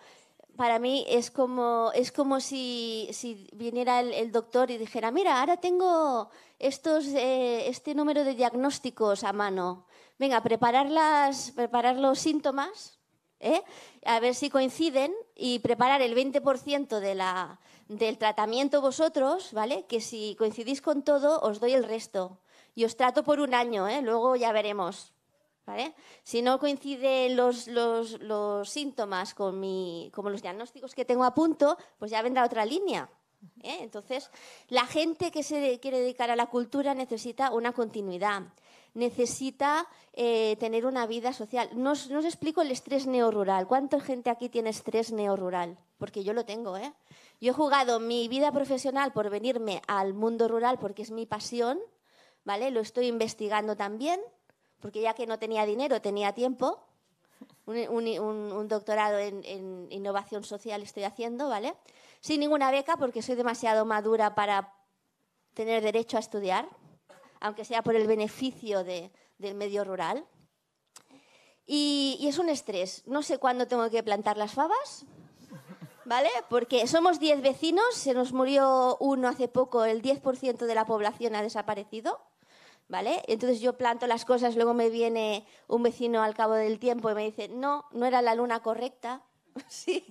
Para mí es como, es como si, si viniera el, el doctor y dijera, mira, ahora tengo estos, eh, este número de diagnósticos a mano. Venga, preparar, las, preparar los síntomas, ¿eh? A ver si coinciden y preparar el veinte por ciento de la, del tratamiento vosotros, ¿vale? Que si coincidís con todo, os doy el resto. Y os trato por un año, ¿eh? Luego ya veremos. ¿Vale? Si no coinciden los, los, los síntomas con mi, como los diagnósticos que tengo a punto, pues ya vendrá otra línea, ¿eh? Entonces, la gente que se quiere dedicar a la cultura necesita una continuidad, necesita eh, tener una vida social. No os, no os explico el estrés neorural. ¿Cuánta gente aquí tiene estrés neorural? Porque yo lo tengo, ¿eh? Yo he jugado mi vida profesional por venirme al mundo rural porque es mi pasión, ¿vale? Lo estoy investigando también, porque ya que no tenía dinero, tenía tiempo. Un, un, un doctorado en, en innovación social estoy haciendo, ¿vale? Sin ninguna beca, porque soy demasiado madura para tener derecho a estudiar, aunque sea por el beneficio de, del medio rural. Y, y es un estrés. No sé cuándo tengo que plantar las fabas, ¿vale? Porque somos diez vecinos, se nos murió uno hace poco, el diez por ciento de la población ha desaparecido. ¿Vale? Entonces yo planto las cosas, luego me viene un vecino al cabo del tiempo y me dice, no, no era la luna correcta, sí,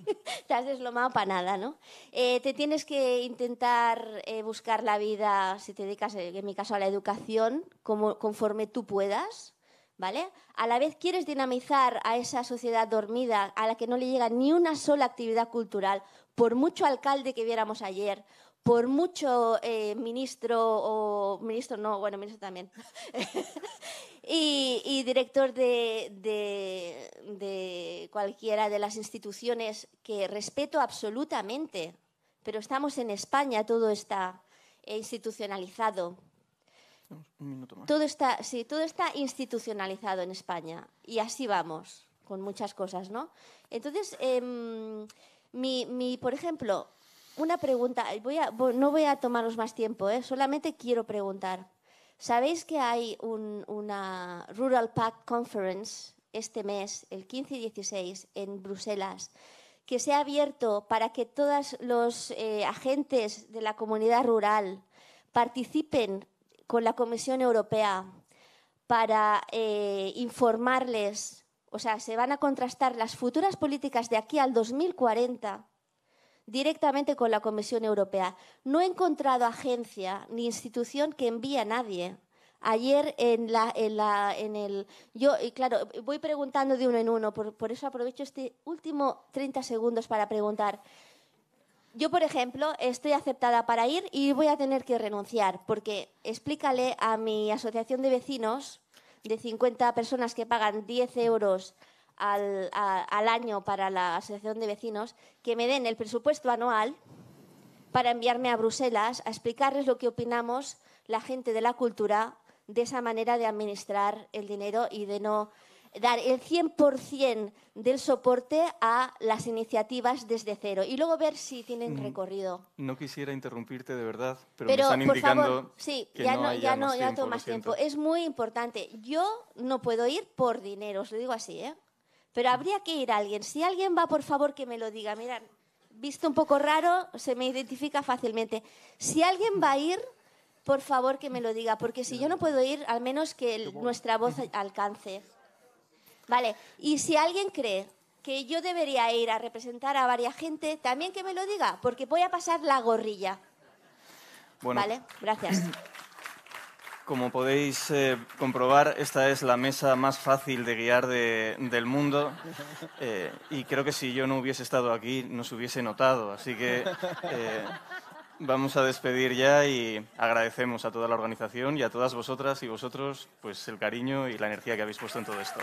te has deslomado para nada, ¿no? Eh, te tienes que intentar eh, buscar la vida, si te dedicas, en mi caso, a la educación, como, conforme tú puedas, ¿vale? A la vez quieres dinamizar a esa sociedad dormida a la que no le llega ni una sola actividad cultural, por mucho alcalde que viéramos ayer, por mucho eh, ministro o ministro no, bueno, ministro también, y, y director de, de, de cualquiera de las instituciones que respeto absolutamente, pero estamos en España, todo está institucionalizado. Un minuto más. Todo está, sí, todo está institucionalizado en España y así vamos con muchas cosas, ¿no? Entonces, eh, mi, mi, por ejemplo, una pregunta, voy a, no voy a tomaros más tiempo, ¿eh? Solamente quiero preguntar. ¿Sabéis que hay un, una Rural Pact Conference este mes, el quince y dieciséis, en Bruselas, que se ha abierto para que todos los eh, agentes de la comunidad rural participen con la Comisión Europea para eh, informarles? O sea, se van a contrastar las futuras políticas de aquí al dos mil cuarenta directamente con la Comisión Europea. No he encontrado agencia ni institución que envíe a nadie. Ayer en la, en la, en el, yo, y claro, voy preguntando de uno en uno, por, por eso aprovecho este último treinta segundos para preguntar. Yo, por ejemplo, estoy aceptada para ir y voy a tener que renunciar, porque explícale a mi asociación de vecinos de cincuenta personas que pagan diez euros al, a, al año para la asociación de vecinos, que me den el presupuesto anual para enviarme a Bruselas a explicarles lo que opinamos la gente de la cultura de esa manera de administrar el dinero y de no dar el cien por cien del soporte a las iniciativas desde cero y luego ver si tienen recorrido. No quisiera interrumpirte, de verdad, pero, pero me están indicando favor, sí, que ya no, no ya no, ya tomo más tiempo. Es muy importante. Yo no puedo ir por dinero, os lo digo así, ¿eh? Pero habría que ir a alguien. Si alguien va, por favor, que me lo diga. Mirad, visto un poco raro, se me identifica fácilmente. Si alguien va a ir, por favor, que me lo diga, porque si yo no puedo ir, al menos que el, nuestra voz alcance. Vale, y si alguien cree que yo debería ir a representar a varias gente, también que me lo diga, porque voy a pasar la gorrilla. Bueno, vale, gracias. Como podéis eh, comprobar, esta es la mesa más fácil de guiar de, del mundo eh, y creo que si yo no hubiese estado aquí, no se hubiese notado, así que... Eh, Vamos a despedir ya y agradecemos a toda la organización y a todas vosotras y vosotros pues, el cariño y la energía que habéis puesto en todo esto.